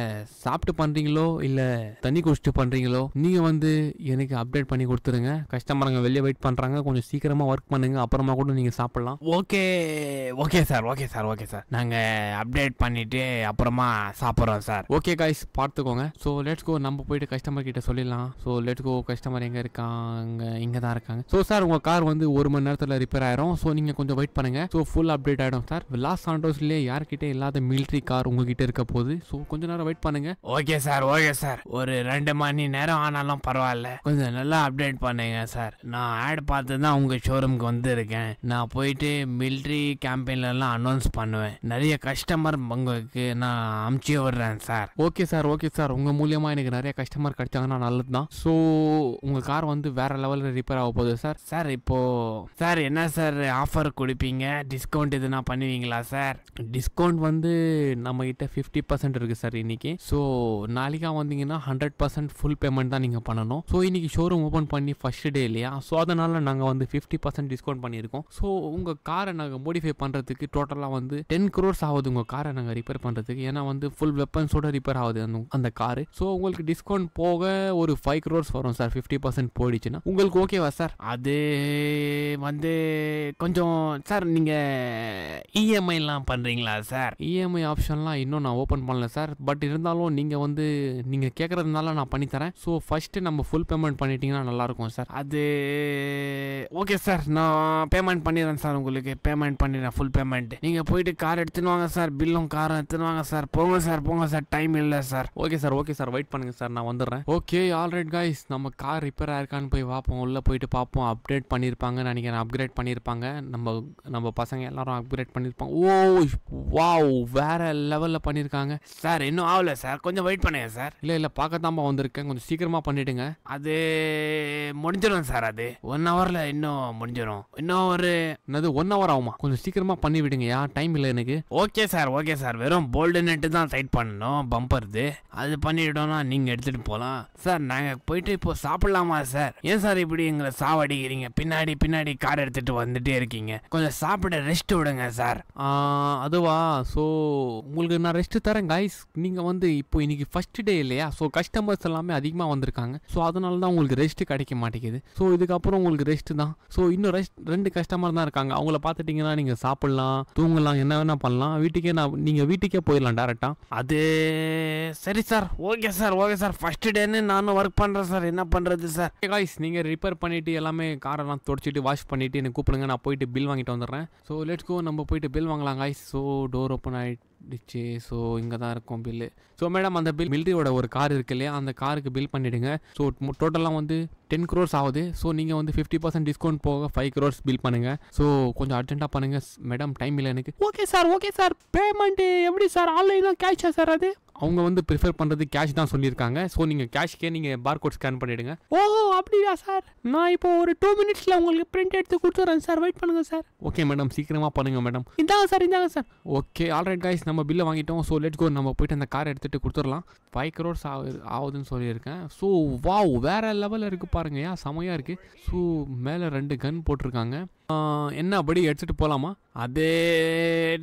சாப்பிட்டு பண்றீங்களோ இல்ல தண்ணி குடிச்சிட்டு பண்றீங்களோ நீங்க வந்து எனக்கு அப்டேட் பண்ணி கொடுத்துருங்க கஸ்டமருங்க வெளியே வெயிட் பண்றாங்க கொஞ்சம் சீக்கிரமா ஒர்க் பண்ணுங்க அப்புறமா கூட நீங்க சாப்பிடலாம் ஓகே சார் நாங்க அப்டேட் பண்ணிட்டு அப்புறமா சாப்பிடுறோம் சார் ஓகே गाइस பார்த்துக்கோங்க சோ லெட்ஸ் கோ நம்ம போய் கஸ்டமர் கிட்ட சொல்லலாம் சோ லெட்ஸ் கோ கஸ்டமர் எங்க இருக்காங்க இங்க தான் இருக்காங்க சோ சார் உங்க கார் வந்து 1 மணி நேரத்துல ரிப்பேர் ஆயிடும் சோ நீங்க கொஞ்சம் வெயிட் பண்ணுங்க சோ ஃபுல் அப்டேட் ஆயிடும் சார் லாஸ் சான்டோஸ்லயே யார்கிட்ட இல்லாத மிலிட்டரி கார் உங்ககிட்ட இருக்க போது சோ கொஞ்ச நேரம் வெயிட் பண்ணுங்க ஓகே சார் ஒரு 2 மணி நேரம் ஆனாலும் பரவாயில்ல கொஞ்சம் நல்லா அப்டேட் பண்ணுங்க சார் நான் ஆட் பார்த்து தான் உங்க ஷோரூம்க்கு வந்திருக்கேன் நான் போயிட்டு military campaign announce பண்ணுவேன். நிறைய கஸ்டமர் உங்களுக்கு நான் அம்ச்சி விடுறேன் சார். ஓகே சார் உங்க மூலமா எனக்கு நிறைய கஸ்டமர் கிடைச்சாங்கன்னா நல்லதுதான். சோ உங்க கார் வந்து வேற லெவல்ல ரிப்பேர் ஆக போகுது சார். சார் இப்போ சார் என்ன சார் ஆஃபர் கொடுப்பீங்க? டிஸ்கவுண்ட் எதுனா பண்ணுவீங்களா சார்? டிஸ்கவுண்ட் வந்து நம்ம கிட்ட 50% இருக்கு சார் இன்னைக்கு. சோ நாளைக்கா வந்தீங்கன்னா 100% ஃபுல் பேமெண்ட் தான் நீங்க பண்ணணும். சோ இன்னைக்கு ஷோரூம் ஓபன் பண்ணி ஃபர்ஸ்ட் டே இல்லையா? சோ அதனால நாங்க வந்து 50% டிஸ்கவுண்ட் பண்ணியிருக்கோம். சோ உங்க காரை நாங்க மோடிஃபை பண்றதுக்கு டோட்டலா வந்து 10 crores ஆகுது உங்க காரை நாங்க ரிப்பேர் பண்றதுக்கு. ஏன்னா வந்து ஃபுல் வெப்பன்ஸோட ரிப்பேர் ஆகுது அந்த காரு. சோ உங்களுக்கு டிஸ்கவுண்ட் போக ஒரு 5 crores வரும் சார். 50% போயிடுச்சுன்னா உங்களுக்கு ஓகேவா சார்? அது வந்து கொஞ்சம் சார் நீங்க இஎம்ஐ எல்லாம் பண்றீங்களா சார்? இஎம்ஐ ஆப்ஷன்லாம் இன்னும் நான் ஓபன் பண்ணல சார். பட் இருந்தாலும் நீங்க வந்து நீங்க கேட்கறதுனால நான் பண்ணி தரேன். சோ ஃபர்ஸ்ட் நம்ம ஃபுல் பேமெண்ட் பண்ணிட்டீங்கன்னா நல்லா இருக்கும் சார். அது ஓகே சார் நான் பேமெண்ட் பண்ணிடுறேன் சார். உங்களுக்கு பேமெண்ட் பண்ணிடுறேன் ஃபுல் பேமெண்ட். நீங்க போயிட்டு கார் எடுத்துன்னு வாங்க சார். பில்லும் காரும் எடுத்துன்னு வாங்க சார். போங்க சார் போங்க சார் டைம் இல்லை sir. Okay sir okay sir wait பண்ணுங்க சார் நான் வந்துடுறேன். ஓகே ஆல்ரைட் கைஸ் நம்ம கார் ரிப்பேர் ஆயிருக்கான்னு போய் பார்ப்போம். உள்ள போயிட்டு பார்ப்போம். அப்டேட் பண்ணியிருப்பாங்க நினைக்கிறேன். அப்கிரேட் பண்ணியிருப்பாங்க. நம்ம பசங்க எல்லாரும் அப்கிரேட் பண்ணியிருப்பாங்க. வாவ் வேற லெவல்ல பண்ணியிருக்காங்க சார். இன்னும் ஆகல சார் கொஞ்சம் வெயிட் பண்ணுங்க சார். இல்லை பார்க்கத்தாம்பா வந்திருக்கேன். கொஞ்சம் சீக்கிரமா பண்ணிடுங்க. அது முடிஞ்சிடும் சார். அது 1 hourல இன்னும் முடிஞ்சிடும். இன்னும் ஒரு 1 hour ஆகுமா? கொஞ்சம் சீக்கிரமா பண்ணி விடுங்கயா டைம் இல்லை எனக்கு. Okay sir okay sir. வெறும் போல்டு நெட்டு தான் டைட் பண்ணணும் பம்பர்து. அது பண்ணிட்டோம்னா நீங்க எடுத்துட்டு போலாம் சார். நாங்க போயிட்டு இப்போ சாப்பிடலாமா சார்? ஏன் சார் இப்படி எங்களை சாவடிக்கிறீங்க? பின்னாடி கார் எடுத்துட்டு வந்துட்டே இருக்கீங்க. கொஞ்சம் சாப்பிட ரெஸ்ட் விடுங்க சார். அதுவா? ஸோ உங்களுக்கு நான் ரெஸ்ட் தரேன் கைஸ். நீங்க வந்து இப்போ இன்னைக்கு ஃபர்ஸ்ட் டே இல்லையா? ஸோ கஸ்டமர்ஸ் எல்லாமே அதிகமா வந்திருக்காங்க. ஸோ அதனால தான் உங்களுக்கு ரெஸ்ட் கிடைக்க மாட்டேங்குது. ஸோ இதுக்கப்புறம் உங்களுக்கு ரெஸ்ட் தான். ஸோ இன்னும் ரெஸ்ட் 2 கஸ்டமர் தான் இருக்காங்க. அவங்கள பார்த்துட்டீங்கன்னா நீங்க சாப்பிடலாம் தூங்கலாம் என்ன வேணா பண்ணலாம். வீட்டுக்கே நீங்க வீட்டுக்கே போயிடலாம் டேரக்டா. அது சரி sir. Okay sir okay sir. First டேன்னு நானும் ஒர்க் பண்றேன் சார். என்ன பண்றது சார்? கைஸ் நீங்க ரிப்பேர் பண்ணிட்டு எல்லாமே காரெல்லாம் தொடச்சிட்டு வாஷ் பண்ணிட்டு எனக்கு கூப்பிடுங்க. நான் போயிட்டு பில் வாங்கிட்டு வந்துடுறேன். ஸோ லெட்ஸ் கோ நம்ம போயிட்டு பில் வாங்கலாம் கைஸ். ஸோ டோர் ஓப்பன் ஆயிட்டு டிச்சு. ஸோ இங்கே தான் இருக்கும் பில்லு. ஸோ மேடம் அந்த பில் மில்ட்ரியோட ஒரு கார் இருக்கு இல்லையா? அந்த காருக்கு பில் பண்ணிவிடுங்க. ஸோ டோட்டலாக வந்து 10 crores ஆகுது. ஸோ நீங்கள் வந்து 50% டிஸ்கவுண்ட் போக 5 crores பில் பண்ணுங்கள். ஸோ கொஞ்சம் அர்ஜென்ட்டாக பண்ணுங்கள் மேடம் டைம் இல்லை எனக்கு. ஓகே சார் பேமெண்ட்டு எப்படி சார்? ஆன்லைனாக கேஷா சார்? அது அவங்க வந்து ப்ரிஃபர் பண்ணுறது கேஷ் தான் சொல்லியிருக்காங்க. ஸோ நீங்கள் கேஷ்க்கே நீங்கள் பார்கோட் ஸ்கேன் பண்ணிவிடுங்க. ஓஹோ அப்படியா சார்? நான் இப்போ ஒரு 2 minutesல உங்களுக்கு பிரிண்ட் எடுத்து கொடுத்துட்றேன் சார். வெயிட் பண்ணுங்கள் சார். ஓகே மேடம் சீக்கிரமாக பண்ணுங்கள் மேடம். இந்தாங்க சார். ஓகே ஆல்ரைட் கைஸ் நம்ம பில்லை வாங்கிட்டோம். ஸோ லெட்ஸ் கோ நம்ம போய்ட்டு அந்த கார் எடுத்துகிட்டு கொடுத்துடலாம். 5 crores ஆகுதுன்னு சொல்லியிருக்கேன். ஸோ வாவ் வேறு லெவலில் இருக்குது பாருங்க. ஏன் செமையாக இருக்குது. ஸோ மேலே 2 gun போட்டிருக்காங்க. என்ன படி எடுத்துகிட்டு போகலாமா? அது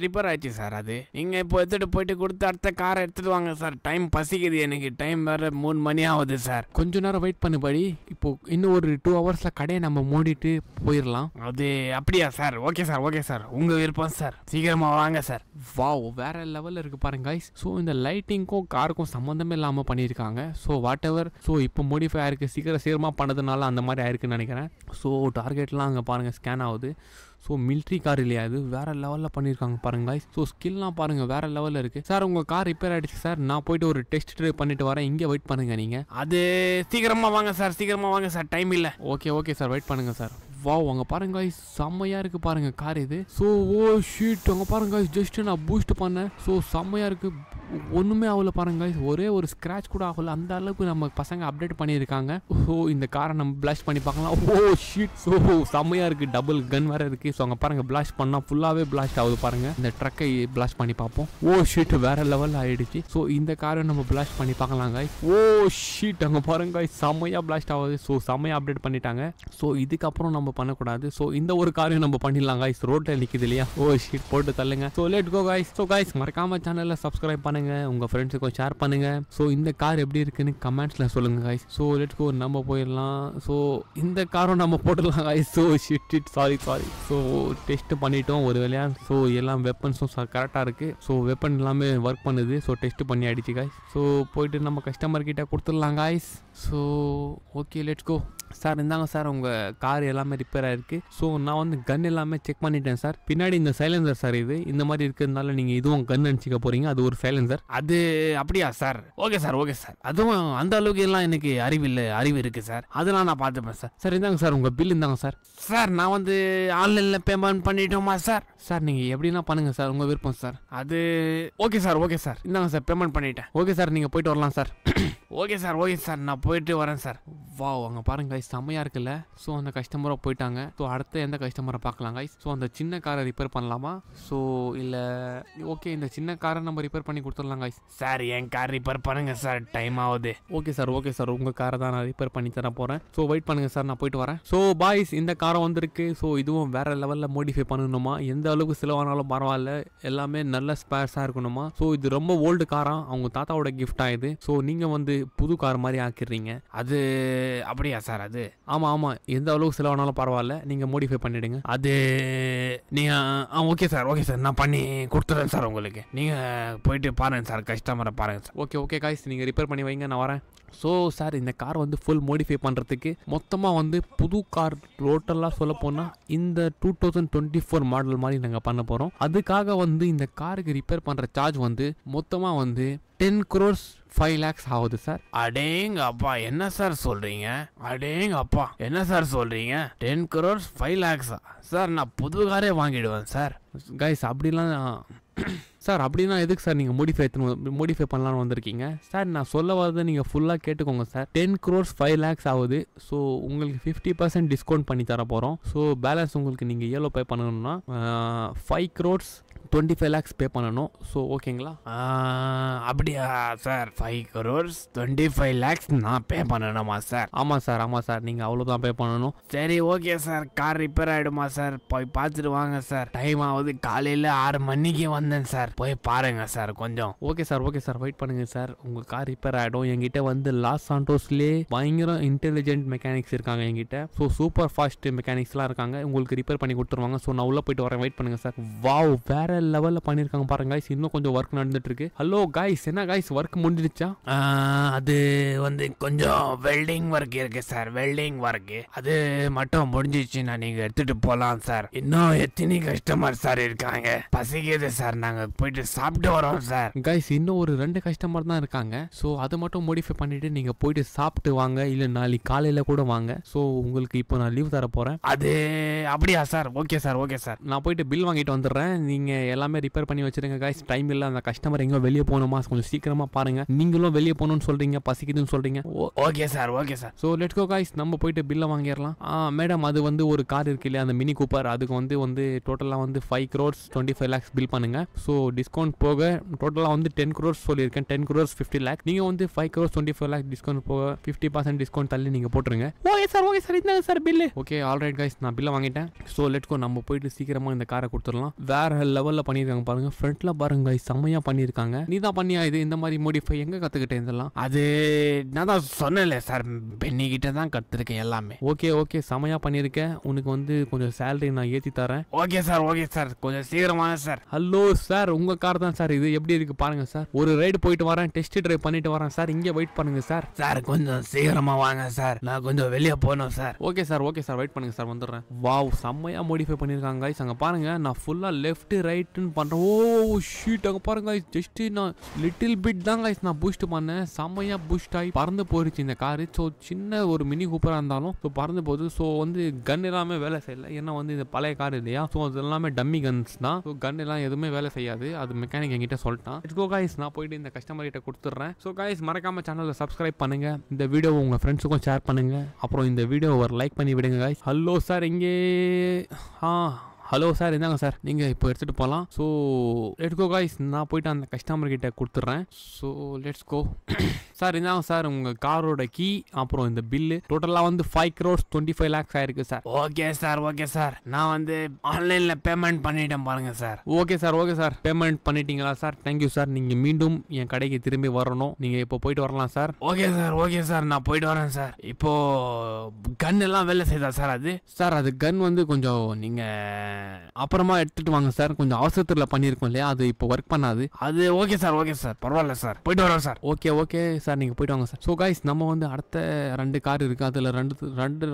ரிப்பேர் ஆயிடுச்சு சார். அது நீங்கள் இப்போ எடுத்துகிட்டு போயிட்டு கொடுத்து அடுத்த காரை எடுத்துகிட்டு வாங்க சார். டைம் பசிக்குது எனக்கு. டைம் வேறு 3 மணி ஆகுது சார். கொஞ்சம் நேரம் வெயிட் பண்ணு படி. இப்போ இன்னும் ஒரு 2 hourஸில் கடையை நம்ம மூடிட்டு போயிடலாம். அது அப்படியா சார்? ஓகே சார் உங்கள் விருப்பம் சார். சீக்கிரமாக வாங்க சார். வாவ் வேறு லெவலில் இருக்குது பாருங்க கைஸ். ஸோ இந்த லைட்டிங்க்கும் காருக்கும் சம்மந்தமே இல்லாமல் பண்ணியிருக்காங்க. So whatever. ஸோ இப்போ மோடிஃபை ஆயிருக்கு. சீக்கிரமாக பண்ணதுனால அந்த மாதிரி ஆயிருக்குன்னு நினைக்கிறேன். ஸோ டார்கெட்லாம் அங்கே பாருங்கள் ஸ்கேன் ஆகும். ஸோ மிலிட்ரி கார் இல்லையா? அது வேற லெவலில் பண்ணியிருக்காங்க பாருங்க. ஸோ ஸ்கில்லாம் பாருங்க வேற லெவலில் இருக்கு சார். உங்க கார் ரிப்பேர் ஆயிடுச்சு சார். நான் போயிட்டு ஒரு டெஸ்ட் ட்ரைவ் பண்ணிட்டு வரேன். இங்கே வெயிட் பண்ணுங்க நீங்க. அது சீக்கிரமா வாங்க சார் டைம் இல்லை. ஓகே சார் வெயிட் பண்ணுங்க சார். வாவ் அங்கே பாருங்க காய்ஸ் செம்மையாக இருக்குது பாருங்கள் கார் இது. ஸோ ஷீட் அங்கே பாருங்க காய்ஸ். ஜஸ்ட்டு நான் பூஸ்ட் பண்ணேன். ஸோ செம்மையாக இருக்குது. ஒன்றுமே ஆகல பாருங்க காய்ஸ். ஒரே ஒரு ஸ்க்ராட்ச் கூட ஆகல. அந்த அளவுக்கு நம்ம பசங்க அப்டேட் பண்ணியிருக்காங்க. ஸோ இந்த காரை நம்ம பிளாஷ் பண்ணி பார்க்கலாம். ஷீட் ஸோ செம்மையாக இருக்குது. 2 gun வேறு இருக்குது. ஸோ அங்கே பாருங்கள் பிளாஷ் பண்ணால் ஃபுல்லாகவே பிளாஸ்ட் ஆகுது பாருங்கள். இந்த ட்ரக்கை பிளாஷ் பண்ணி பார்ப்போம். ஷீட் வேறு லெவல் ஆகிடுச்சு. ஸோ இந்த காரை நம்ம பிளாஷ் பண்ணி பார்க்கலாம் காய்ஸ். ஷீட் அங்கே பாருங்க காய்ஸ் செம்மையாக பிளாஸ்ட் ஆகுது. ஸோ செம்மையாக அப்டேட் பண்ணிட்டாங்க. ஸோ இதுக்கப்புறம் நம்ம பண்ணக்கூடாது. சோ இந்த ஒரு காரியம் நம்ம பண்ணிடலாம் காய்ஸ். ரோட்ல நிக்குது இல்லையா? ஷிட் போட்டு தள்ளுங்க. So let's go guys. So guys மறக்காம சேனல்ல சப்ஸ்கிரைப் பண்ணுங்க. உங்க ஃப்ரெண்ட்ஸுக்கும் ஷேர் பண்ணுங்க. சோ இந்த கார் எப்படி இருக்குன்னு கமெண்ட்ஸ்ல சொல்லுங்க காய்ஸ். சோ லெட்ஸ் கோ நம்ம போயிடலாம். சோ இந்த காரும் நம்ம போட்டுடலாம் guys. So shit sorry. So test பண்ணிட்டோம் ஒரு வேலையா. சோ எல்லா வெப்பன்ஸும் கரெக்டா இருக்கு. சோ வெப்பன் எல்லாமே ஒர்க் பண்ணுது. சோ டெஸ்ட் பண்ணி ஆயிடுச்சு காய்ஸ். சோ போயிட்டு நம்ம கஸ்டமர் கிட்ட கொடுத்துடலாம் guys. So okay, let's go. Sir, indanga sir unga car ellame repair aayirukku. So na vandu gun ellame check panniten sir. Pinadi indha silencer sir idu. Indha mari irukkranaala neenga idhum gun anchika poringa. Adu or silencer. Adu apdiya sir. Okay sir, okay sir. Adu andha alukku ella enakku arivilla, arivu irukku sir. Adala na paathupen sir. Sir indanga sir unga bill indanga sir. Sir na vandu online la payment pannitoma sir. Sir neenga eppdina pannunga sir unga virpam sir. Adu okay sir, okay sir. Indanga sir payment panniten. Okay sir, neenga poitu varalam sir. Okay sir, okay sir. Na poitu varan sir. Wow, anga paarunga செம்மையா இருக்குல்ல. So அந்த கஸ்டமராக போயிட்டாங்க. So அடுத்த எந்த கஸ்டமரை பார்க்கலாம் guys. So அந்த சின்ன காரை ரிப்பேர் பண்ணலாமா? ஸோ இல்லை ஓகே, இந்த சின்ன காரை நம்ம ரிப்பேர் பண்ணி கொடுத்துடலாம் கைஸ். சார் என் கார் ரிப்பேர் பண்ணுங்க சார், டைம் ஆகுது. ஓகே சார், ஓகே சார், உங்கள் காரை தான் நான் ரிப்பேர் பண்ணி தர போகிறேன். ஸோ வெயிட் பண்ணுங்க சார், நான் போயிட்டு வரேன். ஸோ பாய்ஸ் இந்த காரை வந்துருக்கு. ஸோ இதுவும் வேற லெவலில் மோடிஃபை பண்ணணுமா, எந்த அளவுக்கு செலவானாலும் பரவாயில்ல, எல்லாமே நல்ல ஸ்பேர்ஸாக இருக்கணுமா. ஸோ இது ரொம்ப ஓல்டு காராக, அவங்க தாத்தாவோட கிஃப்ட் ஆகுது. ஸோ நீங்கள் வந்து புது கார் மாதிரி ஆக்கிடுறீங்க. அது அப்படியா சார்? அது ஆமா ஆமா, எந்த அளவுக்கு செலவானாலும் பரவாயில்ல, நீங்க மோடிஃபை பண்ணிடுங்க. அது நீங்க ஓகே சார், ஓகே சார், நான் பண்ணி கொடுத்துறேன் சார் உங்களுக்கு. நீங்க போயிட்டு பாருங்க சார், கஸ்டமரை பாருங்க சார். ஓகே ஓகே காய்ஸ், நீங்க ரிப்பேர் பண்ணி வைங்க, நான் வரேன். ஸோ சார் இந்த கார் வந்து ஃபுல் மோடிஃபை பண்ணுறதுக்கு மொத்தமாக வந்து புது கார் டோட்டலாக சொல்ல போனால் இந்த 2024 மாடல் மாதிரி நாங்கள் பண்ண போகிறோம். அதுக்காக வந்து இந்த காருக்கு ரிப்பேர் பண்ணுற சார்ஜ் வந்து மொத்தமாக வந்து 10,05,00,000 ஆகுது சார். அடேங்க அப்பா, என்ன சார் சொல்கிறீங்க? அடேங்க அப்பா, என்ன சார் சொல்கிறீங்க? 10,05,00,000 சார், நான் புது காரே வாங்கிடுவேன் சார். கைஸ் அப்படிலாம் சார், அப்படின்னா எதுக்கு சார் நீங்கள் மோடிஃபை பண்ணலான்னு வந்திருக்கீங்க சார்? நான் சொல்ல வரதை நீங்கள் ஃபுல்லாக கேட்டுக்கோங்க சார். 10,05,00,000 ஆகுது. ஸோ உங்களுக்கு 50% டிஸ்கவுண்ட் பண்ணி தர போகிறோம். ஸோ பேலன்ஸ் உங்களுக்கு நீங்கள் எவ்வளோ பே பண்ணணும்னா 5,25,00,000 பே பண்ணணும். ஸோ ஓகேங்களா? அப்படியா சார்? 5,25,00,000 நான் பே பண்ணணுமா சார்? ஆமாம் சார், ஆமாம் சார், நீங்கள் அவ்வளோதான் பே பண்ணணும். சரி ஓகே சார், கார் ரிப்பேர் ஆகிடுமா சார்? போய் பார்த்துட்டு வாங்க சார், டைம் ஆகுது. காலையில் 6 மணிக்கு வந்தேன் சார், போய் பாருங்க சார் கொஞ்சம். Okay sir, okay sir, wait பண்ணுங்க சார், உங்க கார் ரிப்பேர் ஆயிடும். என்கிட்ட வந்து லாஸ் சான்டோஸ்லயே பயங்கர இன்டெலிஜென்ட் மெக்கானிக்ஸ் இருக்காங்க என்கிட்ட. ஸோ சூப்பர் ஃபாஸ்ட் மெக்கானிக்ஸ்லாம் இருக்காங்க, உங்களுக்கு ரிப்பேர் பண்ணி கொடுத்துருவாங்க. ஸோ நான் உள்ள போயிட்டு வரேன், வெயிட் பண்ணுங்க சார். வாவ், வேற லெவலில் பண்ணியிருக்காங்க பாருங்க காய்ஸ். இன்னும் கொஞ்சம் ஒர்க் நடந்துட்டு இருக்கு. ஹலோ காய்ஸ், என்ன காய்ஸ் ஒர்க் முடிஞ்சிடுச்சா? அது வந்து கொஞ்சம் வெல்டிங் ஒர்க் இருக்கு சார், வெல்டிங் ஒர்க் அது மட்டும் முடிஞ்சிடுச்சுன்னா நீங்க எடுத்துட்டு போலாம் சார். இன்னும் எத்தனை கஸ்டமர் சார் இருக்காங்க? பசிக்குது சார், நாங்க போயிட்டு சாப்பிட்டு வரோம் சார். கைஸ் இன்னும் ஒரு 2 கஸ்டமர் தான் இருக்காங்க. ஸோ அதை மட்டும் மோடிஃபை பண்ணிட்டு நீங்க போயிட்டு சாப்பிட்டு வாங்க, இல்லை நாளைக்கு காலையில கூட வாங்க. ஸோ உங்களுக்கு இப்போ நான் லீவ் தர போறேன். அது அப்படியா sir? Okay sir, okay sir, நான் போயிட்டு பில் வாங்கிட்டு வந்துடுறேன். நீங்க எல்லாமே ரிப்பேர் பண்ணி வச்சிருங்க கைஸ், டைம் இல்லை. அந்த கஸ்டமர் எங்கேயோ வெளியே போகணுமா, கொஞ்சம் சீக்கிரமா பாருங்க. நீங்களும் வெளியே போகணும்னு சொல்றீங்க, பசிக்குதுன்னு சொல்றீங்க. Okay sir, okay sir. So let's go guys, நம்ம போயிட்டு பில்லை வாங்கிடலாம். மேடம் அது வந்து ஒரு கார் இருக்கு இல்லையா, அந்த மினி கூப்பர், அதுக்கு வந்து வந்து டோட்டலாக வந்து 5,25,00,000 பில் பண்ணுங்க. ஸோ டிஸ்கவுண்ட் போக டோட்டலாக வந்து 10,00,00,000 சொல்லியிருக்கேன். 10,50,00,000 நீங்கள் வந்து 5,25,00,000 டிஸ்கவுண்ட் போக 50% டிஸ்கவுண்ட் தள்ளி நீங்கள் போட்டுருங்க. ஓகே சார், ஓகே சார், இதுதாங்க sir bill. Okay alright guys, நான் பில்லை வாங்கிட்டேன். ஸோ லெட்ஸ் கோ, நம்ம போயிட்டு சீக்கிரமாக இந்த காரை கொடுத்துடலாம். வேற லெவலில் பண்ணியிருக்காங்க பாருங்க, ஃப்ரண்ட்டில் பாருங்க கைஸ், செம்மையாக பண்ணியிருக்காங்க. நீ தான் பண்ணியா இது? இந்த மாதிரி மோடிஃபை எங்கே கற்றுக்கிட்டேன் இதெல்லாம்? அது நான் தான் சொன்னேன்ல சார், பெண்ணிக்கிட்ட தான் கற்றுருக்கேன் எல்லாமே. ஓகே ஓகே, செம்மையாக பண்ணியிருக்கேன். உனக்கு வந்து கொஞ்சம் சேலரி நான் ஏற்றி தரேன். ஓகே சார், ஓகே சார், கொஞ்சம் சீக்கிரமாக சார். ஹலோ சார், உங்க கார் தான் சார் இது, எப்படி இருக்கு பாருங்க சார். ஒரு ரைடு போயிட்டு வரேன், டெஸ்ட் டிரைவ் பண்ணிட்டு வரேன் சார், இங்கே வெயிட் பண்ணுங்க சார். சார் கொஞ்சம் சீக்கிரமா வாங்க சார், நான் கொஞ்சம் வெளியே போகணும் sir. Okay sir, okay sir, wait பண்ணுங்க சார், வந்துடுறேன். வாவ், செம்மையா மோடிஃபை பண்ணியிருக்காங்க கைஸ். அங்கே பாருங்க, நான் ஃபுல்லா லெஃப்ட் ரைட்டுன்னு பண்றேன். ஓ ஷீட், அங்கே பாருங்க ஜஸ்ட் நான் லிட்டில் பிட் தான் கைஸ் நான் பூஸ்ட் பண்ணேன். செம்மையா பூஸ்ட் ஆகி பறந்து போயிடுச்சு இந்த காரு. ஸோ சின்ன ஒரு மினி கூப்பராக இருந்தாலும் ஸோ பறந்து போகுது. ஸோ வந்து கன் எல்லாமே வேலை செய்யலை, ஏன்னா வந்து இந்த பழைய கார் இல்லையா, ஸோ அது எல்லாமே டம்மி கன்ஸ் தான். ஸோ கன் எல்லாம் எதுவுமே வேலை செய்யாது, அது மெக்கானிக் என்கிட்ட சொல்லிட்டான். லெட்ஸ் கோ கைஸ், நான் போயிட்டு இந்த கஸ்டமர் கிட்ட கொடுத்துட்றேன். ஸோ கைஸ் மறக்காம சேனலில் சப்ஸ்கிரைப் பண்ணுங்க, இந்த வீடியோ உங்க ஃப்ரெண்ட்ஸுக்கும் ஷேர் பண்ணுங்க, அப்புறம் இந்த வீடியோ ஒரு லைக் பண்ணி விடுங்க கைஸ். ஹலோ சார், இங்கே ஹலோ சார், இந்தாங்க சார், நீங்கள் இப்போ எடுத்துகிட்டு போகலாம். ஸோ லெட்ஸ் கோ கைஸ், நான் போயிட்டு அந்த கஸ்டமர்கிட்ட கொடுத்துட்றேன். ஸோ லெட்ஸ் கோ சார், இந்தாங்க சார் உங்கள் காரோட கீ, அப்புறம் இந்த பில்லு. டோட்டலாக வந்து 5,25,00,000 ஆயிருக்கு sir. Okay sir, okay sir, நான் வந்து ஆன்லைனில் பேமெண்ட் பண்ணிட்டேன் பாருங்கள் sir. Okay sir, okay sir, payment பண்ணிட்டீங்களா சார்? Thank you sir. நீங்கள் மீண்டும் என் கடைக்கு திரும்பி வரணும், நீங்கள் இப்போ போயிட்டு வரலாம் sir. Okay sir, okay sir, நான் போயிட்டு வரேன் சார். இப்போது கன் எல்லாம் வேலை செய்தா சார்? அது சார் அது கன் வந்து கொஞ்சம் நீங்கள் அப்புறமா எடுத்துட்டு வாங்க சார், கொஞ்சம் அவசரத்துல பண்ணிருக்கோம் இல்லையா, அது இப்போ ஒர்க் பண்ணாது. அது ஓகே சார், ஓகே சார், பரவாயில்ல சார், போயிட்டு வரோம் சார். ஓகே ஓகே சார், நீங்க போயிட்டு வாங்க சார். ஸோ கைஸ், நம்ம வந்து அடுத்த ரெண்டு கார் இருக்கு, அதுல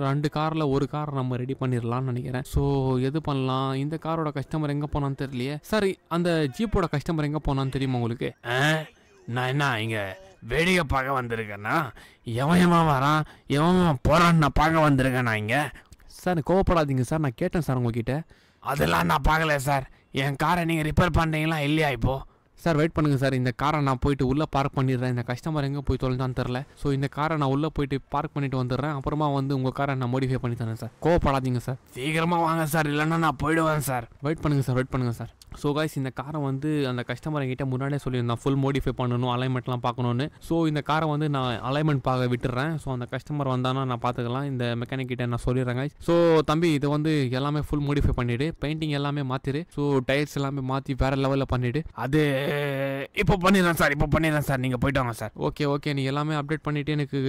ரெண்டு கார்ல ஒரு கார் நம்ம ரெடி பண்ணிடலாம்னு நினைக்கிறேன். ஸோ எது பண்ணலாம், இந்த காரோட கஸ்டமர் எங்க போனான்னு தெரியலையே சார், அந்த ஜீப்போட கஸ்டமர் எங்க போனான்னு தெரியுமா உங்களுக்கு? நான் என்ன இங்க வேடிக்கை பார்க்க வந்திருக்கேன்னா, எவன் வரான் எவன் போறான்னு நான் பார்க்க வந்திருக்கேன். நான் இங்கே சார் கோவப்படாதீங்க சார், நான் கேட்டேன் சார் உங்ககிட்ட. அதெல்லாம் நான் பார்க்கல சார், என் காரை நீங்கள் ரிப்பேர் பண்ணுறீங்களா இல்லையா? இப்போது சார் வெயிட் பண்ணுங்கள் சார், இந்த காரை நான் போயிட்டு உள்ளே பார்க் பண்ணிடுறேன். இந்த கஸ்டமர் எங்கே போய் தொலைஞ்சான்னு தெரில. ஸோ இந்த காரை நான் உள்ளே போயிட்டு பார்க் பண்ணிட்டு வந்துடுறேன், அப்புறமா வந்து உங்கள் காரை நான் மாடிஃபை பண்ணி தரேன் சார், கோவப்படாதீங்க சார். சீக்கிரமாக வாங்க சார், இல்லைன்னா நான் போயிடுவேன் சார். வெயிட் பண்ணுங்கள் சார், வெயிட் பண்ணுங்கள் சார். ஸோ கைஸ், இந்த காரை வந்து அந்த கஸ்டமர் என்கிட்ட முன்னாடியே சொல்லியிருந்தேன் ஃபுல் மாடிஃபை பண்ணணும், அலைன்மெண்ட்லாம் பார்க்கணுன்னு. ஸோ இந்த காரை வந்து நான் அலைன்மெண்ட் பார்க்க விட்டுறேன். ஸோ அந்த கஸ்டமர் வந்தானா நான் பார்த்துக்கலாம், இந்த மெக்கானிக் கிட்ட நான் சொல்லிடுறேன். கைஸ், ஸோ தம்பி இது வந்து எல்லாமே ஃபுல் மாடிஃபை பண்ணிவிடு, பெயிண்டிங் எல்லாமே மாற்றிடு, ஸோ டயர்ஸ் எல்லாமே மாற்றி வேறு லெவலில் பண்ணிவிடு. அது இப்போ பண்ணிடுறேன் சார், இப்போ பண்ணிடுறேன் சார், நீங்கள் போயிட்டு வாங்க சார். ஓகே ஓகே, நீ எல்லாமே அப்டேட் பண்ணிவிட்டு எனக்கு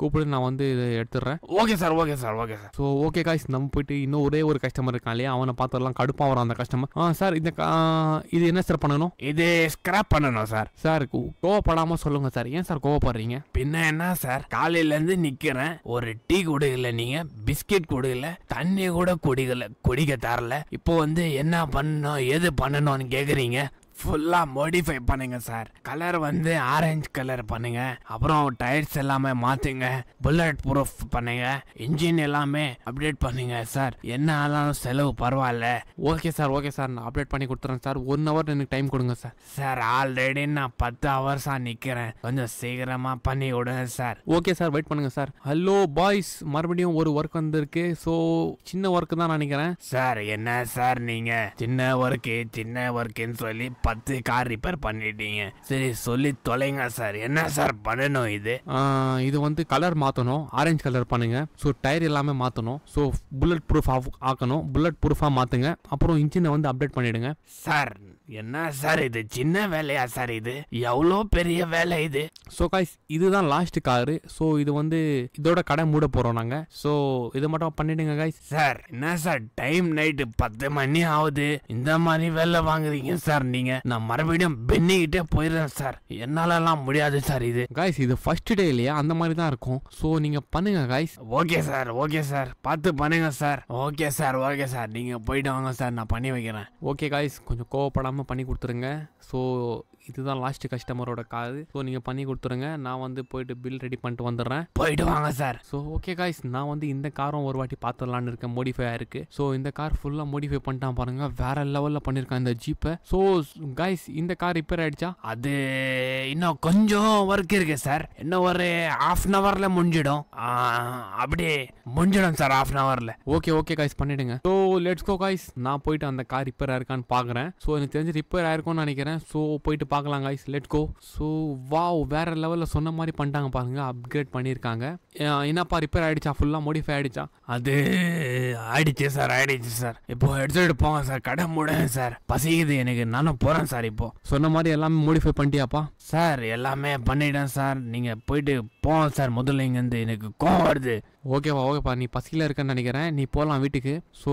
கூப்பிடு, நான் வந்து இது எடுத்துடுறேன். Okay sir, okay sir, okay sir. So okay guys, நம்ம போயிட்டு இன்னும் ஒரே ஒரு கஸ்டமர் இருக்கான் இல்லையா, அவனை பார்த்துடலாம். கடுப்பாக வரும் அந்த கஸ்டமர். ஆ சார், இந்த இது என்ன சார் பண்ணணும்? இது ஸ்கிராப் பண்ணணும் சார். சார் கோவப்படாம சொல்லுங்க சார், ஏன் சார் கோவப்படுறீங்க? பின்ன என்ன சார், காலையில இருந்து நிக்கிறேன், ஒரு டீ குடிக்கல, நீங்க பிஸ்கெட் குடிக்கல, தண்ணி கூட குடிக்க தரல, இப்போ வந்து என்ன பண்ணணும் எது பண்ணணும்னு கேக்குறீங்க. ஃபுல்லாக மாடிஃபை பண்ணுங்க சார், கலர் வந்து ஆரஞ்சு கலர் பண்ணுங்க, அப்புறம் டயர்ஸ் எல்லாமே மாற்றுங்க, புல்லட் ப்ரூஃப் பண்ணுங்க, இன்ஜின் எல்லாமே அப்டேட் பண்ணுங்க சார், என்ன ஆனாலும் செலவு பரவாயில்ல. ஓகே சார், ஓகே சார், நான் அப்டேட் பண்ணி கொடுத்துறேன் சார், 1 hour எனக்கு டைம் கொடுங்க சார். சார் ஆல்ரெடி நான் 10 hours நிற்கிறேன், கொஞ்சம் சீக்கிரமாக பண்ணி விடுங்க சார். ஓகே சார், வெயிட் பண்ணுங்க சார். ஹலோ பாய்ஸ், மறுபடியும் ஒரு ஒர்க் வந்துருக்கு. ஸோ சின்ன ஒர்க்கு தான் நினைக்கிறேன் சார். என்ன சார் நீங்கள் சின்ன ஒர்க்கு சின்ன ஒர்க்குன்னு சொல்லி 10 கார் ரிப்பேர் பண்ணிட்டீங்க. சரி சொல்லி தொலைங்க சார், என்ன சார் பண்ணணும்? இது வந்து கலர் மாற்றணும், ஆரஞ்சு கலர் பண்ணுங்க, ஸோ டயர் எல்லாமே மாற்றணும், ஸோ புல்லட் ப்ரூஃப் ஆக்கணும், புல்லட் ப்ரூஃபாக மாற்றுங்க, அப்புறம் இன்ஜினை வந்து அப்டேட் பண்ணிடுங்க சார். என்ன சார் இது சின்ன வேலையா சார், இது எவ்வளோ பெரிய வேலை இது. ஸோ காய்ஸ், இதுதான் லாஸ்ட் காரு. ஸோ இது வந்து இதோட கடை மூட போகிறோம் நாங்கள். ஸோ இதை மட்டும் பண்ணிடுங்க காய்ஸ். சார் என்ன சார் டைம் நைட்டு 10 மணி ஆகுது, இந்த மாதிரி வேலை வாங்குறீங்க சார் நீங்கள். நான் மறுபடியும் பெண்ணிக்கிட்டே போயிடுறேன் சார், என்னாலலாம் முடியாது சார் இது. காய்ஸ் இது ஃபர்ஸ்ட் டே இல்லையா, அந்த மாதிரி தான் இருக்கும். ஸோ நீங்கள் பண்ணுங்க guys. Okay sir, okay sir, பார்த்து பண்ணுங்க sir. Okay sir, okay sir, நீங்கள் போயிட்டு வாங்க சார், நான் பண்ணி வைக்கிறேன். ஓகே காய்ஸ், கொஞ்சம் கோவப்படாமல் பண்ணி கொடுத்துருங்க. ஸோ இதுதான் லாஸ்ட் கஸ்டமரோட கார். ஸோ நீங்க பண்ணி கொடுத்துருங்க, நான் வந்து போயிட்டு பில் ரெடி பண்ணிட்டு வந்துடுறேன். போயிட்டு வாங்க சார். ஸோ ஓகே காய்ஸ், நான் வந்து இந்த காரும் ஒரு வாட்டி பார்த்துடலான்னு இருக்கேன், மாடிஃபை ஆயிருக்கு. ஸோ இந்த கார் ஃபுல்லாக மாடிஃபை பண்ணிட்டான் பாருங்க, வேற லெவலில் பண்ணியிருக்கேன் இந்த ஜீப்பை. ஸோ காய்ஸ், இந்த கார் ரிப்பேர் ஆயிடுச்சா? அது இன்னும் கொஞ்சம் ஒர்க் இருக்கு சார், இன்னும் ஒரு ½ hourல முடிஞ்சிடும். அப்படியே முடிஞ்சிடும் சார் ½ hourல. ஓகே ஓகே காய்ஸ், பண்ணிடுங்க. ஸோ லெட்ஸ் கோ காய்ஸ், நான் போயிட்டு அந்த கார் ரிப்பேர் ஆயிருக்கான்னு பார்க்குறேன். ஸோ எனக்கு தெரிஞ்சு ரிப்பேர் ஆயிருக்கும்னு நினைக்கிறேன். ஸோ போயிட்டு பார்க்கலாம் guys, let's go. So wow, வேற லெவலில் சொன்ன மாதிரி பண்ணிட்டாங்க பாருங்க, அப்கிரேட் பண்ணியிருக்காங்க. என்னப்பா ரிப்பேர் ஆயிடுச்சா, ஃபுல்லாக மாடிஃபை ஆயிடுச்சா? அது ஆயிடுச்சு சார், ஆயிடுச்சு சார். இப்போ எடுத்துகிட்டு போங்க சார், கடை மூடுங்க சார், பசிக்குது எனக்கு, நானும் போகிறேன் சார். இப்போ சொன்ன மாதிரி எல்லாமே மாடிஃபை பண்ணிட்டியாப்பா? சார் எல்லாமே பண்ணிட்டேன் சார், நீங்கள் போயிட்டு போங்க சார், முதல்ல இங்கேருந்து எனக்கு கோவம் வருது. ஓகேப்பா ஓகேப்பா, நீ பசியில் இருக்கேன்னு நினைக்கிறேன், நீ போகலாம் வீட்டுக்கு. ஸோ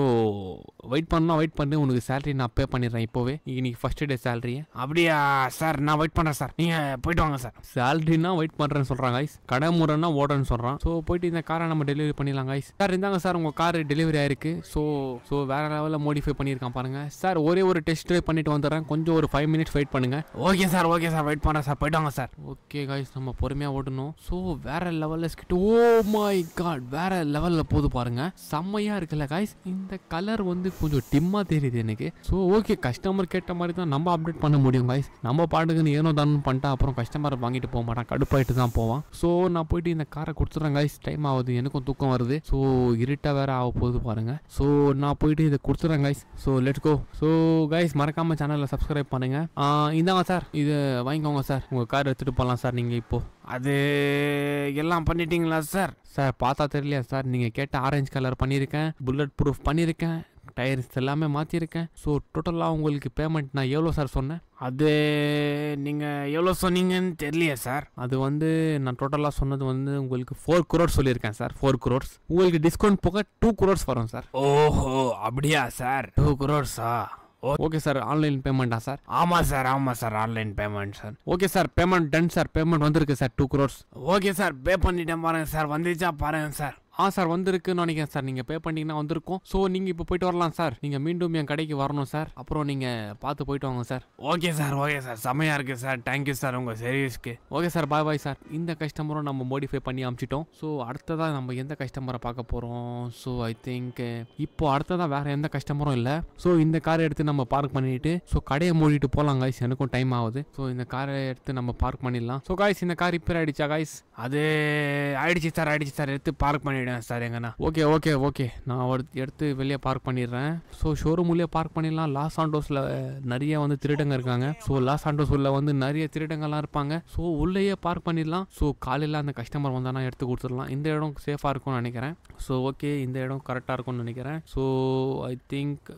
வெயிட் பண்ணு, உனக்கு சேலரி நான் பே பண்ணிடுறேன் இப்போவே, இன்னைக்கு ஃபர்ஸ்ட் டே சேலரி. அப்படியா சார், நான் வெயிட் பண்ணுறேன் சார், நீங்கள் போயிட்டு வாங்க சார். சேலரினா வெயிட் பண்ணுறேன்னு சொல்கிறாங்க ஐஸ், கடை முறைன்னா ஓடுறேன்னு சொல்கிறான். ஸோ போயிட்டு இந்த காரை நம்ம டெலிவரி பண்ணிடலாம் ஐஸ். சார் இருந்தாங்க சார், உங்கள் கார் டெலிவரி ஆயிருக்கு. ஸோ வேற லெவலில் மாடிஃபை பண்ணியிருக்கான் பாருங்கள் சார். ஒரே டெஸ்ட் ட்ரைவ் பண்ணிட்டு வந்துடுறேன், கொஞ்சம் ஒரு 5 minutes வெயிட் பண்ணுங்கள். Okay sir, okay sir, wait பண்ணுறேன் சார், போயிட்டு வாங்க சார். ஓகே காய்ஸ், நம்ம பொறுமையாக ஓடணும். ஸோ வேற லெவலில் ஸ்கிட், ஓ மை காட், வேற லெவலில் போது பாருங்கள், செம்மையாக இருக்குல்ல காய்ஸ். இந்த கலர் வந்து கொஞ்சம் டிம்மாக தெரியுது எனக்கு. ஸோ ஓகே, கஸ்டமர் கேட்ட மாதிரி தான் நம்ம அப்டேட் பண்ண முடியும் காய்ஸ். நம்ம பாட்டுக்குன்னு ஏனோ தானு பண்ணிட்டா அப்புறம் கஸ்டமரை வாங்கிட்டு போக மாட்டான், கடுப்பாயிட்டு தான் போவான். ஸோ நான் போயிட்டு இந்த காரை கொடுத்துட்றேன் காய்ஸ், டைம் ஆகுது, எனக்கும் தூக்கம் வருது. ஸோ இருட்டாக வேறு ஆக போகுது பாருங்கள். ஸோ நான் போயிட்டு இதை கொடுத்துட்றேன் guys. So let's go. So guys, மறக்காமல் சேனலில் சப்ஸ்கிரைப் பண்ணுங்கள். இந்தாங்க சார், இதை வாங்கிக்கோங்க சார், உங்கள் கார் எடுத்துகிட்டு போகலாம் சார். நீங்கள் இப்போது அது எல்லாம் பண்ணிட்டீங்களா சார்? சார் பார்த்தா தெரியலையா சார், நீங்கள் கேட்ட ஆரஞ்சு கலர் பண்ணியிருக்கேன், புல்லட் ப்ரூஃப் பண்ணியிருக்கேன், டயர்ஸ் எல்லாமே மாற்றிருக்கேன். ஸோ டோட்டலாக உங்களுக்கு பேமெண்ட் நான் எவ்வளோ சார் சொன்னேன்? அது நீங்கள் எவ்வளோ சொன்னீங்கன்னு தெரியலையே சார். அது வந்து நான் டோட்டலாக சொன்னது வந்து உங்களுக்கு 4 crores சொல்லியிருக்கேன் சார். 4 crores உங்களுக்கு டிஸ்கவுண்ட் போக 2 crores வரும் சார். ஓஹோ, அப்படியா sir? 2 croresa? Okay sir. Online பேமெண்ட்டா சார்? ஆமாம் சார், ஆமாம் sir, online payment sir. Okay sir, payment done sir. Payment வந்துருக்கு sir, 2 crores. Okay sir, pay பண்ணிட்டேன். பாருங்கள் சார், வந்துச்சா பாருங்கள் சார். ஆ சார், வந்துருக்குன்னு நினைக்கிறேன் சார். நீங்கள் பே பண்ணிங்கன்னா வந்திருக்கும். ஸோ நீங்கள் இப்போ போய்ட்டு வரலாம் சார். நீங்கள் மீண்டும் என் கடைக்கு வரணும் சார். அப்புறம் நீங்கள் பார்த்து போய்ட்டு வாங்க sir. Okay sir, okay sir, செமையாக இருக்குது சார். தேங்க்யூ சார் உங்கள் சர்வீஸ்க்கு. Okay sir, bye bye sir. இந்த கஸ்டமரும் நம்ம மோடிஃபை பண்ணி அமிச்சிட்டோம். ஸோ அடுத்ததாக நம்ம எந்த கஸ்டமரை பார்க்க போகிறோம்? ஸோ ஐ திங்க் இப்போ அடுத்ததாக வேறு எந்த கஸ்டமரும் இல்லை. ஸோ இந்த காரை எடுத்து நம்ம பார்க் பண்ணிவிட்டு ஸோ கடையை மூடிட்டு போகலாம் காய்ஸ். எனக்கும் டைம் ஆகுது. ஸோ இந்த காரை எடுத்து நம்ம பார்க் பண்ணிடலாம். ஸோ காய்ஸ், இந்த கார் ரிப்பேர் ஆகிடுச்சா காய்ஸ்? அது ஆயிடுச்சு சார், ஆயிடுச்சு சார். எடுத்து பார்க் பண்ணிவிடுங்க சார். எங்கண்ணா? ஓகே ஓகே ஓகே, நான் எடுத்து வெளியே பார்க் பண்ணிடுறேன். ஸோ ஷோரூம்லேயே பார்க் பண்ணிடலாம். லாஸ் சாண்டோஸில் நிறைய வந்து திருடங்க இருக்காங்க. ஸோ லாஸ் சாண்டோஸ் உள்ள வந்து நிறைய திருடங்கள்லாம் இருப்பாங்க. ஸோ உள்ளேயே பார்க் பண்ணிடலாம். ஸோ காலையில் அந்த கஸ்டமர் வந்தானா எடுத்து கொடுத்துடலாம். இந்த இடம் சேஃபாக இருக்கும்னு நினைக்கிறேன். ஸோ ஓகே, இந்த இடம் கரெக்டாக இருக்கும்னு நினைக்கிறேன். ஸோ ஐ திங்க்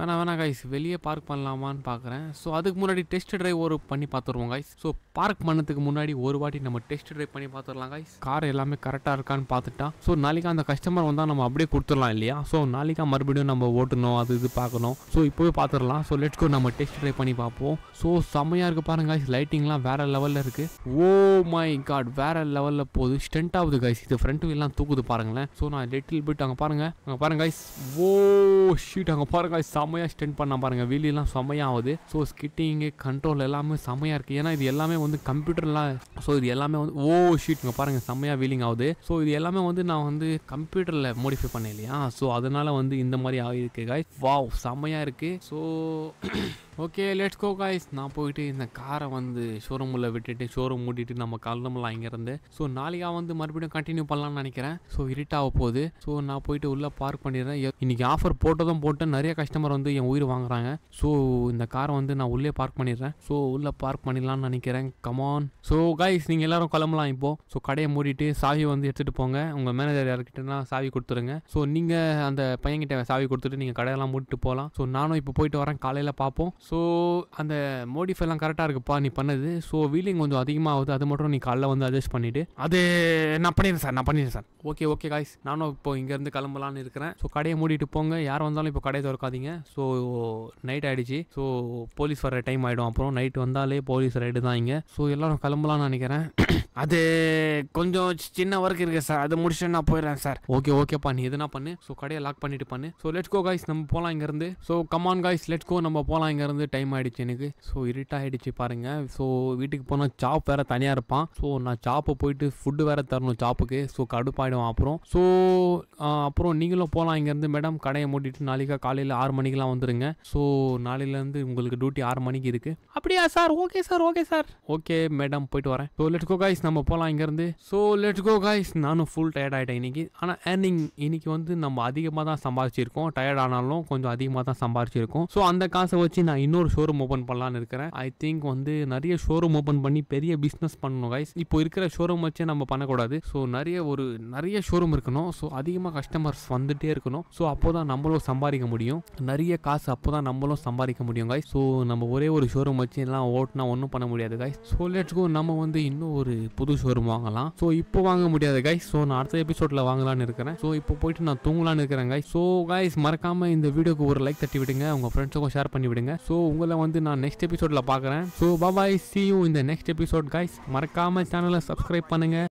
வேணா காய்ஸ், வெளியே பார்க் பண்ணலாமான்னு பார்க்குறேன். ஸோ அதுக்கு முன்னாடி டெஸ்ட் ட்ரைவ் ஒரு பண்ணி பார்த்துருவோம் காய்ஸ். ஸோ பார்க் பண்ணதுக்கு முன்னாடி ஒரு வாட்டி நம்ம டெஸ்ட் ட்ரைவ் பண்ணி பார்த்துடலாம் காய்ஸ். கார் எல்லாமே கரெக்டாக இருக்கான்னு பார்த்துட்டா ஸோ நாளைக்கு அந்த கஸ்டமர் வந்தால் நம்ம அப்படியே கொடுத்துடலாம் இல்லையா? ஸோ நாளைக்கு மறுபடியும் நம்ம ஓட்டணும், அது இது பார்க்கணும். ஸோ இப்போவே பார்த்துடலாம். ஸோ லெட்ஸ் கோ, நம்ம டெஸ்ட் ட்ரை பண்ணி பார்ப்போம். ஸோ செம்மையாக இருக்குது பாருங்க காய்ஸ். லைட்டிங்லாம் வேறு லெவலில் இருக்குது. ஓ மை காட், வேறு லெவலில் போகுது. ஸ்டென்ட் ஆகுது காய்ஸ். இது ஃப்ரண்ட் வீல்லாம் தூக்குது பாருங்களேன். ஸோ நான் லிட்டில் பிட் அங்கே பாருங்கள், அங்கே பாருங்கள் காய்ஸ். ஓ ஷீட், அங்கே பாருங்க காய்ஸ். செம்மையாக ஸ்டென்ட் பண்ணால் பாருங்கள், வீல்லாம் செம்மையாக ஆகுது. ஸோ ஸ்கிட்டிங்கு கண்ட்ரோல் எல்லாமே செம்மையாக இருக்குது. ஏன்னா இது எல்லாமே வந்து கம்ப்யூட்டர்லாம். ஸோ இது எல்லாமே வந்து ஓ ஷீட், அங்கே பாருங்கள், செம்மையாக வீலிங் ஆகுது. ஸோ இது எல்லாமே வந்து நான் வந்து கம்ப்யூட்டரில் மோடிஃபை பண்ணேன் இல்லையா? ஸோ அதனால் வந்து இந்த மாதிரி ஆகிருக்கு காய்ஸ். வாவ், செம்மையாக இருக்குது. So okay, let's go guys. நான் போயிட்டு இந்த காரை வந்து ஷோரூமில் விட்டுட்டு ஷோரூம் மூடிட்டு நம்ம கிளம்பலாம் இங்கேருந்து. ஸோ நாளைக்கா வந்து மறுபடியும் கண்டினியூ பண்ணலாம்னு நினைக்கிறேன். ஸோ இருட்டாக போகுது. ஸோ நான் போயிட்டு உள்ளே பார்க் பண்ணிடுறேன். இன்றைக்கி ஆஃபர் போட்டேன். நிறைய கஸ்டமர் வந்து என் உயிர் வாங்குறாங்க. ஸோ இந்த காரை வந்து நான் உள்ளே பார்க் பண்ணிடுறேன். ஸோ உள்ளே பார்க் பண்ணிடலாம்னு நினைக்கிறேன். கமான். ஸோ காய்ஸ், நீங்கள் எல்லோரும் கிளம்பலாம் இப்போது. ஸோ கடையை மூடிட்டு சாவி வந்து எடுத்துகிட்டு போங்க. உங்கள் மேனேஜர் யார்கிட்டனா சாவி கொடுத்துருங்க. ஸோ நீங்கள் அந்த பையன்கிட்ட சாவி கொடுத்துட்டு நீங்கள் கடையெல்லாம் மூடிட்டு போகலாம். ஸோ நானும் இப்போ போயிட்டு வரேன், காலையில் பார்ப்போம். ஸோ அந்த மோடிஃபைலாம் கரெக்டாக இருக்குப்பா நீ பண்ணது. ஸோ வீலிங் கொஞ்சம் அதிகமாக ஆகுது, அது மட்டும் நீ காலைல வந்து அட்ஜஸ்ட் பண்ணிவிட்டு. அது நான் பண்ணிடுறேன் சார், நான் பண்ணிடுறேன் சார். ஓகே ஓகே காய்ஸ், நானும் இப்போ இங்கேருந்து கிளம்பலான்னு இருக்கிறேன். ஸோ கடையை மூடிட்டு போங்க. யார் வந்தாலும் இப்போ கடையை திறக்காதீங்க. ஸோ நைட் ஆகிடுச்சு. ஸோ போலீஸ் வர டைம் ஆகிடும். அப்புறம் நைட் வந்தாலே போலீஸ் ரைடு தான் இங்கே. ஸோ எல்லோரும் கிளம்பலான்னு நினைக்கிறேன். அது கொஞ்சம் சின்ன ஒர்க் இருக்குது சார், அது முடிச்சுட்டு நான் போயிடுறேன் சார். ஓகே ஓகேப்பா, நீ எதுனா பண்ணு. ஸோ கடையை லாக் பண்ணிட்டு பண்ணு. ஸோ லெட்ஸ் கோ காய்ஸ், நம்ம போகலாம் இங்கேருந்து. So come on guys, let's go, நம்ம போகலாம் இங்கேருந்து. டைம் ஆகிடுச்சு எனக்கு. ஸோ இருட்டாகிடுச்சு பாருங்கள். ஸோ வீட்டுக்கு போனால் சாப் வேறு தனியாக இருப்பான். ஸோ நான் சாப்பை போயிட்டு ஃபுட்டு வேறு தரணும் சாப்புக்கு. ஸோ கடுப்பாயிடும் அப்புறம். ஸோ அப்புறம் நீங்களும் போகலாம் இங்கேருந்து மேடம். கடையை மூட்டிட்டு நாளைக்கா காலையில் 6 மணிக்கெலாம் வந்துடுங்க. ஸோ நாளையிலேருந்து உங்களுக்கு டியூட்டி 6 மணிக்கு இருக்குது. அப்படியா sir? Okay sir, okay sir, okay madam, போயிட்டு வரேன். ஸோ லெட்ஸ் கோ காய்ஸ், நம்ம போகலாம் இங்கேருந்து. So let's go guys. நானும் ஃபுல் டயர்ட் ஆகிட்டேன் இன்றைக்கி. ஆனால் இன்றைக்கி வந்து நம்ம அதிகமாக தான் சம்பாதிச்சிருக்கோம். டயர்ட் ஆனாலும் கொஞ்சம் அதிகமாக தான் சம்பாதிச்சிருக்கோம். ஸோ அந்த காசை வச்சு நான் இன்னொரு ஷோரூம் ஓப்பன் பண்ணலான்னு இருக்கிறேன். ஐ திங்க் வந்து நிறைய ஷோரூம் ஓப்பன் பண்ணி பெரிய பிஸ்னஸ் பண்ணணும் காய்ஸ். இப்போ இருக்கிற ஷோரூம் வச்சு நம்ம பண்ணக்கூடாது. ஸோ நிறைய ஷோரூம் இருக்கணும். ஸோ அதிகமாக கஸ்டமர்ஸ் வந்துகிட்டே இருக்கணும். ஸோ அப்போ தான் நம்மளும் சம்பாதிக்க முடியும். நிறைய காசு அப்போ தான் நம்மளும் சம்பாதிக்க முடியும் காய்ஸ். ஸோ நம்ம ஒரே ஒரு ஷோரூம் வச்சு எல்லாம் ஓட்டினா ஒன்றும் பண்ண முடியாது காய்ஸ். ஸோ லெட்ஸ் கோ, நம்ம வந்து இன்னும் ஒரு புது ஷோரூம் வாங்கலாம். ஸோ இப்போ வாங்க முடியாது காய்ஸ். ஸோ நான் அடுத்த எபிசோடில் வாங்கலான்னு இருக்கிறேன். ஸோ இப்போ போயிட்டு நான் தூங்கலான்னு இருக்கிறேன் காய்ஸ். ஸோ காய்ஸ், மறக்காம இந்த வீடியோக்கு ஒரு லைக் தட்டி விடுங்க. உங்கள் ஃப்ரெண்ட்ஸுக்கும் ஷேர் பண்ணி விடுங்க. ஸோ உங்களை வந்து நான் நெக்ஸ்ட் எபிசோடில் பார்க்குறேன். So bye, see you in the next episode guys. மறக்காம சேனலை சப்ஸ்கிரைப் பண்ணுங்க.